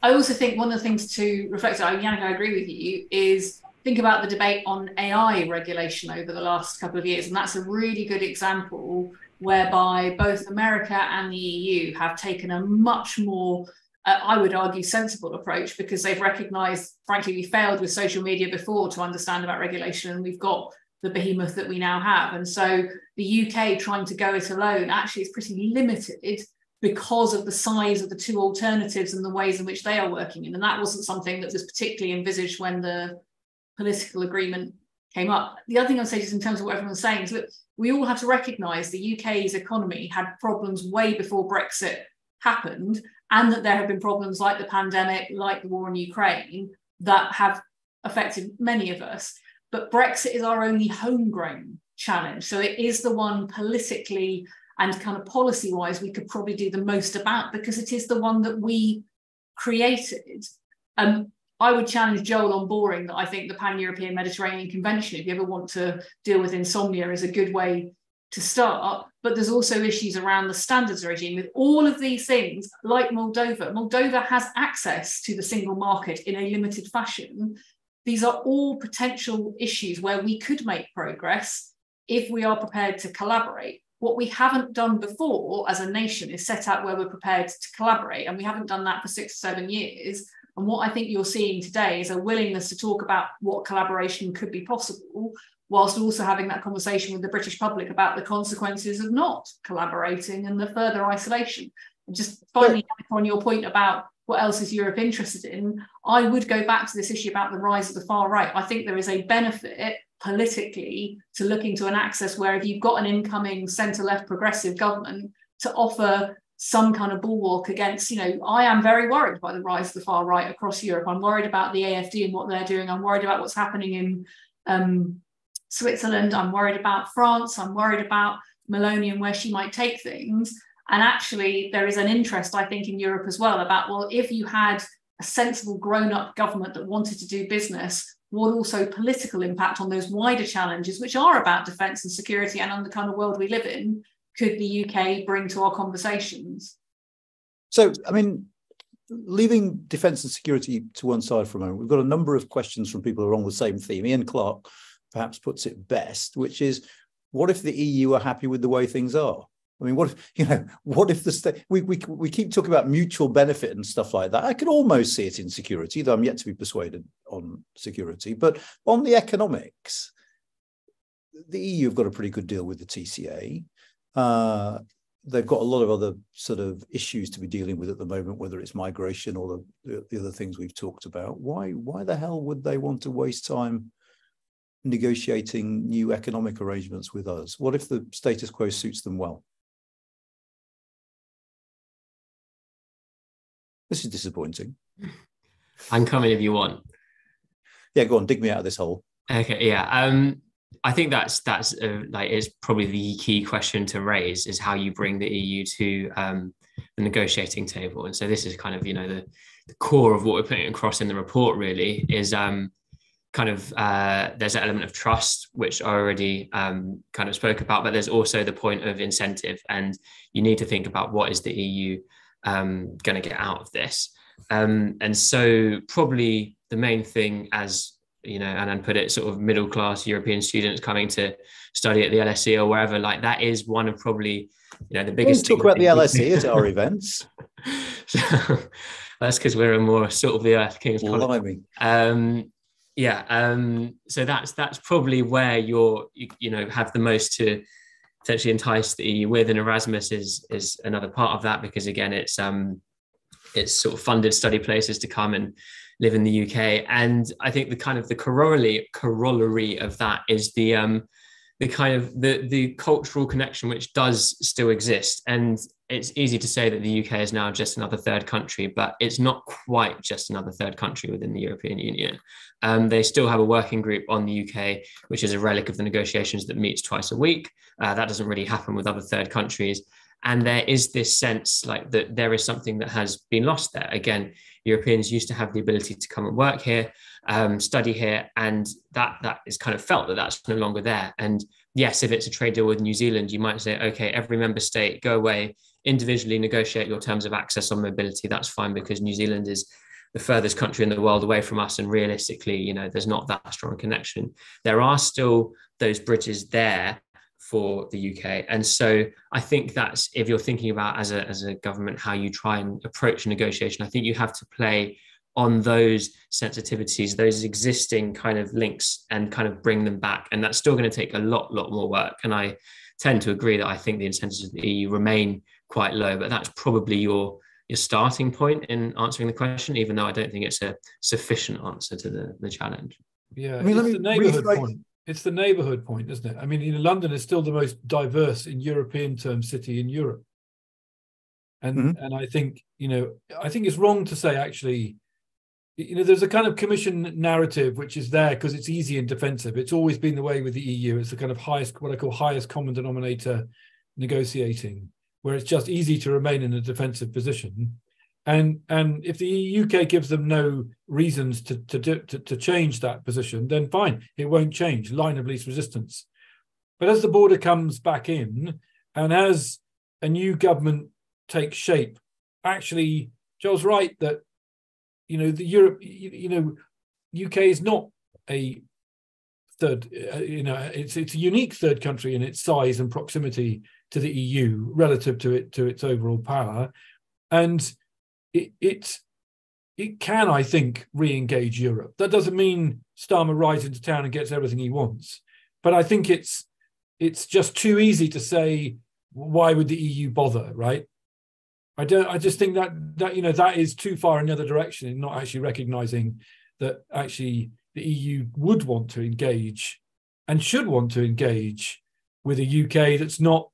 I also think one of the things to reflect on, Jannike, I agree with you, is think about the debate on A I regulation over the last couple of years, and that's a really good example whereby both America and the E U have taken a much more, uh, I would argue, sensible approach, because they've recognised, frankly, we failed with social media before to understand about regulation, and we've got the behemoth that we now have. And so the U K trying to go it alone, actually, is pretty limited because of the size of the two alternatives and the ways in which they are working in. And that wasn't something that was particularly envisaged when the political agreement came up. The other thing I'll say, just in terms of what everyone's saying, is look, we all have to recognise the U K's economy had problems way before Brexit happened, and that there have been problems like the pandemic, like the war in Ukraine, that have affected many of us. But Brexit is our only homegrown challenge. So it is the one politically and kind of policy-wise we could probably do the most about, because it is the one that we created. Um, I would challenge Joel on boring that I think the Pan-European Mediterranean Convention, if you ever want to deal with insomnia, is a good way to start. But there's also issues around the standards regime. With all of these things, like Moldova, Moldova has access to the single market in a limited fashion. These are all potential issues where we could make progress if we are prepared to collaborate. What we haven't done before as a nation is set out where we're prepared to collaborate, and we haven't done that for six or seven years. And what I think you're seeing today is a willingness to talk about what collaboration could be possible, whilst also having that conversation with the British public about the consequences of not collaborating and the further isolation. And just finally, but, on your point about what else is Europe interested in, I would go back to this issue about the rise of the far right. I think there is a benefit politically to looking to an axis where, if you've got an incoming centre-left progressive government, to offer some kind of bulwark against, you know, I am very worried by the rise of the far right across Europe. I'm worried about the A F D and what they're doing. I'm worried about what's happening in um, Switzerland. I'm worried about France. I'm worried about Meloni and where she might take things. And actually, there is an interest, I think, in Europe as well about, well, if you had a sensible grown-up government that wanted to do business, what also political impact on those wider challenges, which are about defence and security and on the kind of world we live in, could the U K bring to our conversations? So, I mean, leaving defence and security to one side for a moment, we've got a number of questions from people who are on the same theme. Ian Clark perhaps puts it best, which is, what if the E U are happy with the way things are? I mean, what if, you know, what if the state, we, we, we keep talking about mutual benefit and stuff like that. I could almost see it in security, though I'm yet to be persuaded on security. But on the economics, the E U have got a pretty good deal with the T C A. Uh, they've got a lot of other sort of issues to be dealing with at the moment, whether it's migration or the, the other things we've talked about. Why, why the hell would they want to waste time negotiating new economic arrangements with us? What if the status quo suits them well? This is disappointing. I'm coming if you want. Yeah, go on, dig me out of this hole. Okay, yeah. Um... I think that's that's uh, like is probably the key question to raise, is how you bring the E U to um, the negotiating table. And so this is kind of, you know, the, the core of what we're putting across in the report, really, is um, kind of uh, there's an element of trust, which I already um, kind of spoke about, but there's also the point of incentive. And you need to think about, what is the E U um, going to get out of this? Um, and so probably the main thing, as you know, and then put it, sort of middle class European students coming to study at the L S E or wherever, like that is one of probably, you know, the biggest. We talk about the L S E at our events. So, that's because we're a more sort of the Earth King's colony. Um, yeah. Um, so that's that's probably where you're, you, you know, have the most to potentially entice the E U with, and Erasmus is is another part of that, because again, it's um, it's sort of funded study places to come and live in the U K. And I think the kind of the corollary corollary of that is the um the kind of the the cultural connection, which does still exist. And it's easy to say that the U K is now just another third country, but it's not quite just another third country within the European Union. Um, they still have a working group on the U K, which is a relic of the negotiations, that meets twice a week. Uh, that doesn't really happen with other third countries. And there is this sense like that there is something that has been lost there. Again, Europeans used to have the ability to come and work here, um, study here, and that that is kind of felt that that's no longer there. And yes, if it's a trade deal with New Zealand, you might say, okay, every member state, go away, individually negotiate your terms of access on mobility. That's fine, because New Zealand is the furthest country in the world away from us. And realistically, you know, there's not that strong a connection. There are still those bridges there for the U K. And so I think that's, if you're thinking about as a, as a government, how you try and approach negotiation, I think you have to play on those sensitivities, those existing kind of links, and kind of bring them back. And that's still going to take a lot, lot more work. And I tend to agree that I think the incentives of the E U remain quite low, but that's probably your your starting point in answering the question, even though I don't think it's a sufficient answer to the, the challenge. Yeah, I mean, it's, the neighborhood really point. It's the neighborhood point, isn't it? I mean, you know, London is still the most diverse in European terms city in Europe. And mm-hmm. and I think, you know, I think it's wrong to say, actually, you know, there's a kind of commission narrative which is there because it's easy and defensive. It's always been the way with the E U. It's the kind of highest, what I call highest common denominator negotiating, where it's just easy to remain in a defensive position. And and if the U K gives them no reasons to, to, to, to change that position, then fine, it won't change, line of least resistance. But as the border comes back in and as a new government takes shape, actually, Joel's right that, you know, the Europe, you know, U K is not a third, you know, it's it's a unique third country in its size and proximity to the E U relative to it to its overall power, and it it, it can, I think, re-engage Europe. That doesn't mean Starmer rides into town and gets everything he wants, but I think it's it's just too easy to say, why would the E U bother, right? I don't. I just think that that you know that is too far in the other direction, in not actually recognising that actually the E U would want to engage and should want to engage with a U K that's not,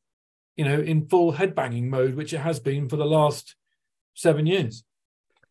you know, in full headbanging mode, which it has been for the last seven years.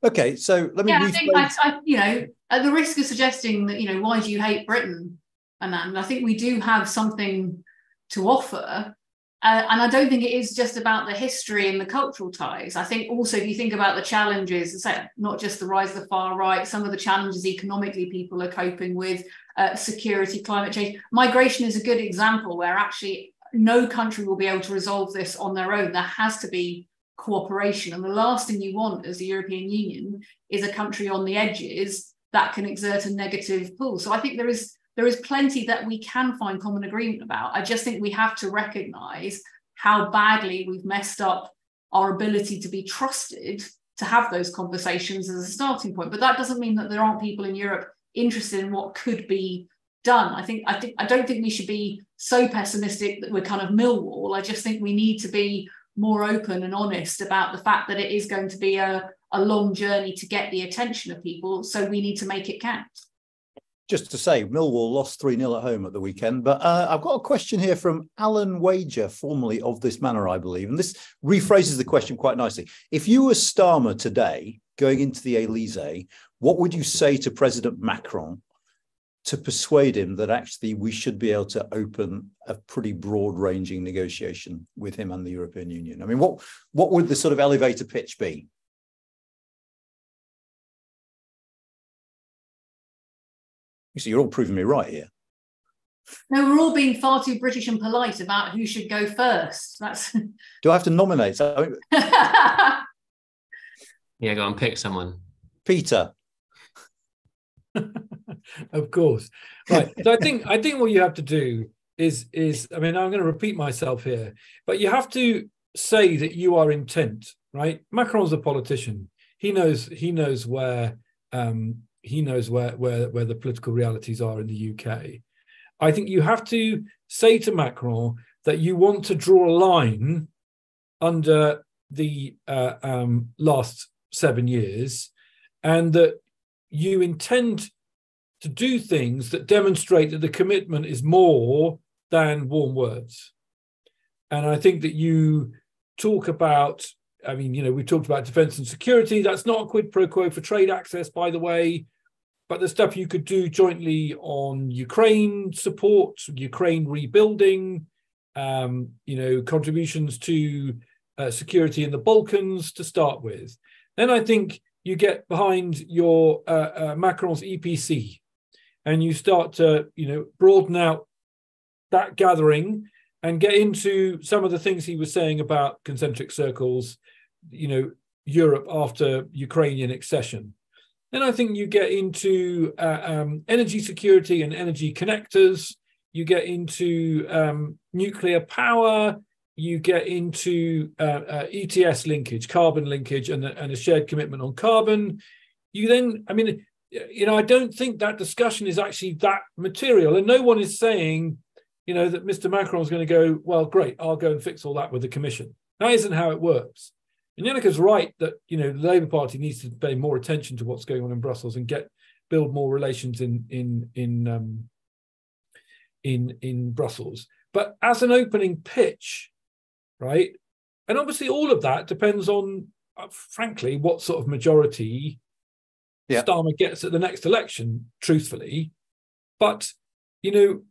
Okay, so let me. Yeah, I think I, I, you know, at the risk of suggesting that, you know, why do you hate Britain, Anand? I think we do have something to offer. Uh, and I don't think it is just about the history and the cultural ties. I think also if you think about the challenges, say, not just the rise of the far right, some of the challenges economically people are coping with, uh, security, climate change. Migration is a good example where actually no country will be able to resolve this on their own. There has to be cooperation. And the last thing you want as the European Union is a country on the edges that can exert a negative pull. So I think there is... There is plenty that we can find common agreement about. I just think we have to recognise how badly we've messed up our ability to be trusted to have those conversations as a starting point. But that doesn't mean that there aren't people in Europe interested in what could be done. I think I think I don't think we should be so pessimistic that we're kind of Millwall. I just think we need to be more open and honest about the fact that it is going to be a, a long journey to get the attention of people. So we need to make it count. Just to say, Millwall lost three nil at home at the weekend. But uh, I've got a question here from Alan Wager, formerly of This Manor, I believe. And this rephrases the question quite nicely. If you were Starmer today, going into the Elysee, what would you say to President Macron to persuade him that actually we should be able to open a pretty broad-ranging negotiation with him and the European Union? I mean, what, what would the sort of elevator pitch be? So you're all proving me right here. No, we're all being far too British and polite about who should go first. That's. Do I have to nominate? Yeah, go and pick someone. Peter. Of course. Right. So I think I think what you have to do is is I mean, I'm going to repeat myself here, but you have to say that you are intent, right? Macron's a politician. He knows he knows where. Um, He knows where, where, where the political realities are in the U K. I think you have to say to Macron that you want to draw a line under the uh, um, last seven years and that you intend to do things that demonstrate that the commitment is more than warm words. And I think that you talk about, I mean, you know, we talked about defence and security. That's not a quid pro quo for trade access, by the way. But the stuff you could do jointly on Ukraine support, Ukraine rebuilding, um, you know, contributions to uh, security in the Balkans to start with. Then I think you get behind your uh, uh, Macron's E P C and you start to, you know, broaden out that gathering and get into some of the things he was saying about concentric circles, you know, Europe after Ukrainian accession. Then I think you get into uh, um, energy security and energy connectors. You get into um, nuclear power. You get into uh, uh, E T S linkage, carbon linkage, and, and a shared commitment on carbon. You then, I mean, you know, I don't think that discussion is actually that material. And no one is saying, you know, that Mister Macron's going to go, well, great, I'll go and fix all that with the commission. That isn't how it works. And Jannike's right that, you know, the Labour Party needs to pay more attention to what's going on in Brussels and get build more relations in in in um, in in Brussels. But as an opening pitch, right? And obviously, all of that depends on, uh, frankly, what sort of majority yeah. Starmer gets at the next election, truthfully. But, you know,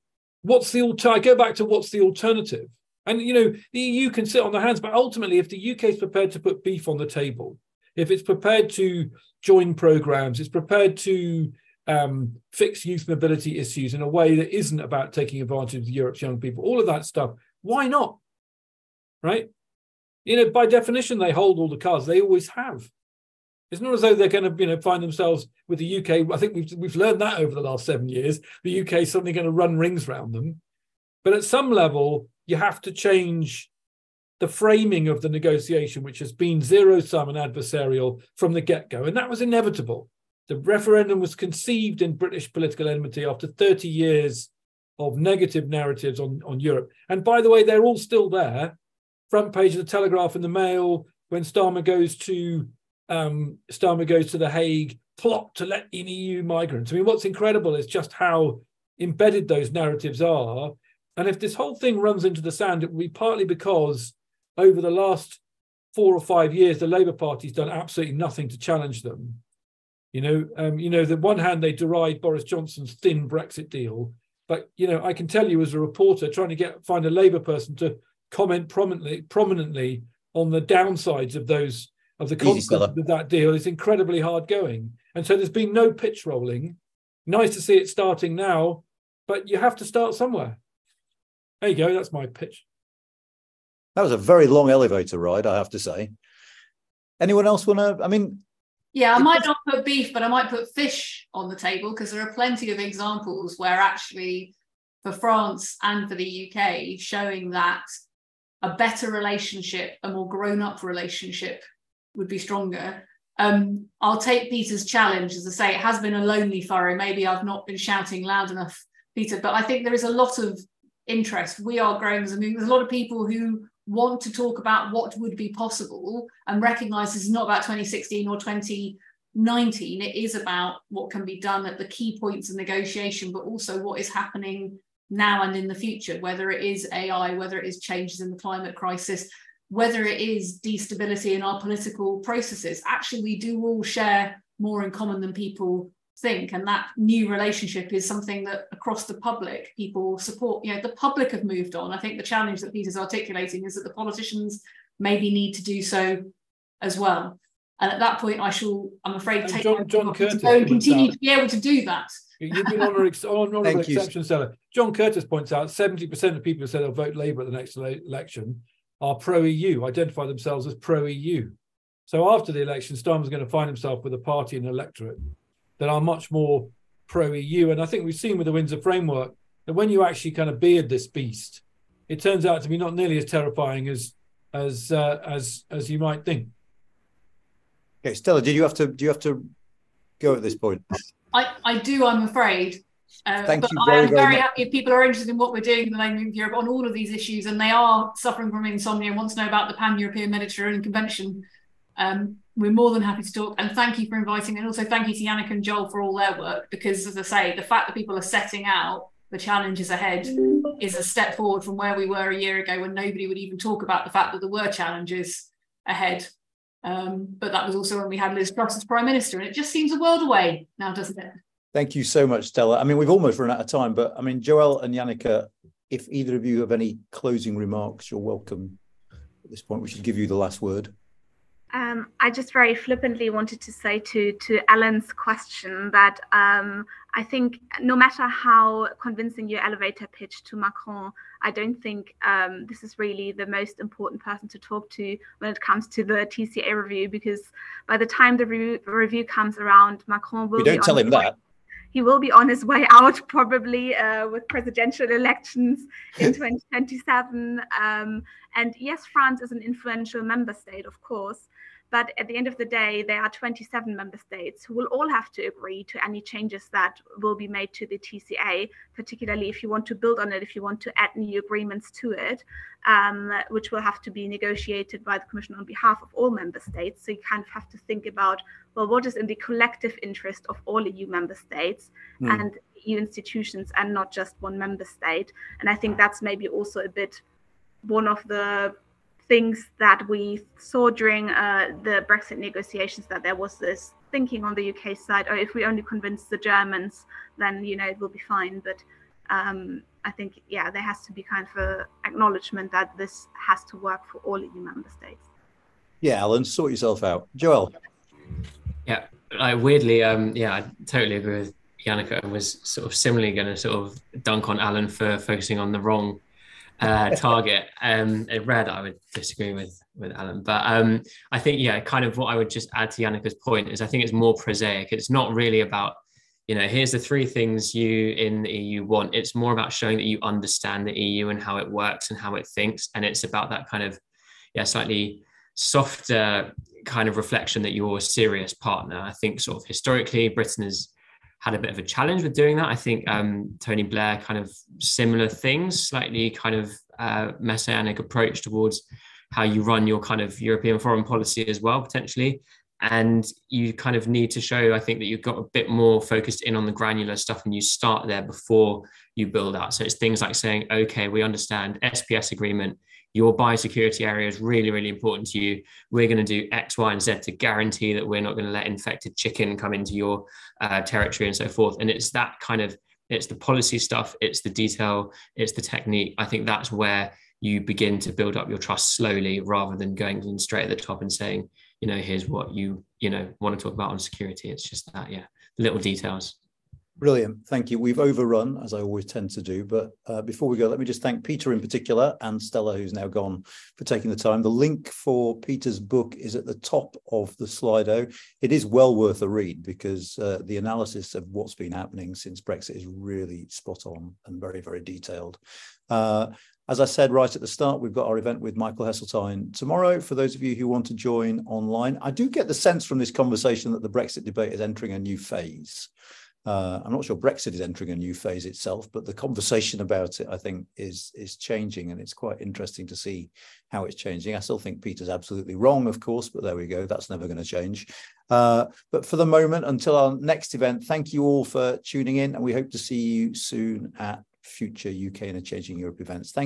what's the alter? I go back to what's the alternative? And, you know, the E U can sit on their hands, but ultimately, if the U K is prepared to put beef on the table, if it's prepared to join programmes, it's prepared to um, fix youth mobility issues in a way that isn't about taking advantage of Europe's young people, all of that stuff, why not? Right? You know, by definition, they hold all the cards. They always have. It's not as though they're going to, you know, find themselves with the U K. I think we've we've learned that over the last seven years. The U K is suddenly going to run rings around them. But at some level, you have to change the framing of the negotiation, which has been zero-sum and adversarial from the get-go. And that was inevitable. The referendum was conceived in British political enmity after thirty years of negative narratives on, on Europe. And by the way, they're all still there. Front page of the Telegraph and the Mail, when Starmer goes to um, Starmer goes to The Hague, plot to let in E U migrants. I mean, what's incredible is just how embedded those narratives are. And if this whole thing runs into the sand, it will be partly because over the last four or five years, the Labour Party's done absolutely nothing to challenge them. You know, um, you know, on the one hand, they deride Boris Johnson's thin Brexit deal. But, you know, I can tell you as a reporter trying to get find a Labour person to comment prominently prominently on the downsides of those of the consequences of that deal is incredibly hard going. And so there's been no pitch rolling. Nice to see it starting now, but you have to start somewhere. There you go. That's my pitch. That was a very long elevator ride, I have to say. Anyone else want to, I mean... Yeah, I might not put beef, but I might put fish on the table, because there are plenty of examples where actually for France and for the U K, showing that a better relationship, a more grown-up relationship would be stronger. Um, I'll take Peter's challenge. As I say, it has been a lonely furrow. Maybe I've not been shouting loud enough, Peter, but I think there is a lot of interest. We are growing as a movement. There's a lot of people who want to talk about what would be possible and recognise this is not about twenty sixteen or twenty nineteen. It is about what can be done at the key points of negotiation, but also what is happening now and in the future, whether it is A I, whether it is changes in the climate crisis, whether it is destability in our political processes. Actually, we do all share more in common than people think, and that new relationship is something that across the public people support. You know, the public have moved on. I think the challenge that Peter's articulating is that the politicians maybe need to do so as well. And at that point, I shall, I'm afraid, take John, John Curtice to and continue to be able to do that. You've been on an honourable exception, Stella. John Curtice points out seventy percent of people who say they'll vote Labour at the next election are pro-E U, identify themselves as pro-E U. So after the election, Starmer's going to find himself with a party and electorate that are much more pro-E U. And I think we've seen with the Windsor framework that when you actually kind of beard this beast, it turns out to be not nearly as terrifying as as uh, as as you might think. Okay, Stella, do you have to do you have to go at this point? I, I do, I'm afraid. Uh, Thank but you very, I am very, very happy if people are interested in what we're doing in the Labour Movement for Europe on all of these issues, and they are suffering from insomnia and want to know about the Pan-European Mediterranean Convention. Um, we're more than happy to talk, and thank you for inviting, and also thank you to Jannike and Joel for all their work, because, as I say, the fact that people are setting out the challenges ahead is a step forward from where we were a year ago when nobody would even talk about the fact that there were challenges ahead. Um, but that was also when we had Liz Truss as Prime Minister, and it just seems a world away now, doesn't it? Thank you so much, Stella. I mean, we've almost run out of time, but I mean, Joelle and Jannike, if either of you have any closing remarks, you're welcome at this point. We should give you the last word. Um, I just very flippantly wanted to say to, to Alan's question that um, I think no matter how convincing your elevator pitch to Macron, I don't think um, this is really the most important person to talk to when it comes to the T C A review, because by the time the re review comes around, Macron will be on his way. You don't tell him that. He will be on his way out, probably, uh, with presidential elections in twenty twenty-seven. Um, and yes, France is an influential member state, of course. But at the end of the day, there are twenty-seven member states who will all have to agree to any changes that will be made to the T C A, particularly if you want to build on it, if you want to add new agreements to it, um, which will have to be negotiated by the Commission on behalf of all member states. So you kind of have to think about, well, what is in the collective interest of all E U member states mm. and E U institutions, and not just one member state. And I think that's maybe also a bit one of the things that we saw during uh, the Brexit negotiations, that there was this thinking on the U K side, oh, if we only convince the Germans, then, you know, it will be fine. But um, I think, yeah, there has to be kind of an acknowledgement that this has to work for all E U member states. Yeah, Alan, sort yourself out. Joelle. Yeah, I weirdly, um, yeah, I totally agree with Jannike. I was sort of similarly going to sort of dunk on Alan for focusing on the wrong uh target um red. I would disagree with with Alan, but um I think, yeah, kind of what I would just add to Jannike's point is I think it's more prosaic. It's not really about, you know, here's the three things you in the E U want. It's more about showing that you understand the E U and how it works and how it thinks, and it's about that kind of, yeah, slightly softer kind of reflection that you're a serious partner. I think sort of historically Britain has had a bit of a challenge with doing that. I think um, Tony Blair, kind of similar things, slightly kind of uh, messianic approach towards how you run your kind of European foreign policy as well, potentially. And you kind of need to show, I think, that you've got a bit more focused in on the granular stuff, and you start there before you build out. So it's things like saying, okay, we understand S P S agreement, your biosecurity area is really, really important to you. We're going to do X, Y, and Z to guarantee that we're not going to let infected chicken come into your uh, territory and so forth. And it's that kind of, it's the policy stuff, it's the detail, it's the technique. I think that's where you begin to build up your trust slowly, rather than going in straight at the top and saying, you know, here's what you, you know, want to talk about on security. It's just that, yeah, little details. Brilliant. Thank you. We've overrun, as I always tend to do. But uh, before we go, let me just thank Peter in particular, and Stella, who's now gone, for taking the time. The link for Peter's book is at the top of the Slido. It is well worth a read, because uh, the analysis of what's been happening since Brexit is really spot on and very, very detailed. Uh, As I said right at the start, we've got our event with Michael Heseltine tomorrow. For those of you who want to join online, I do get the sense from this conversation that the Brexit debate is entering a new phase. Uh, I'm not sure Brexit is entering a new phase itself, but the conversation about it, I think, is, is changing, and it's quite interesting to see how it's changing. I still think Peter's absolutely wrong, of course, but there we go. That's never going to change. Uh, but for the moment, until our next event, thank you all for tuning in, and we hope to see you soon at future U K in a Changing Europe events. Thank you.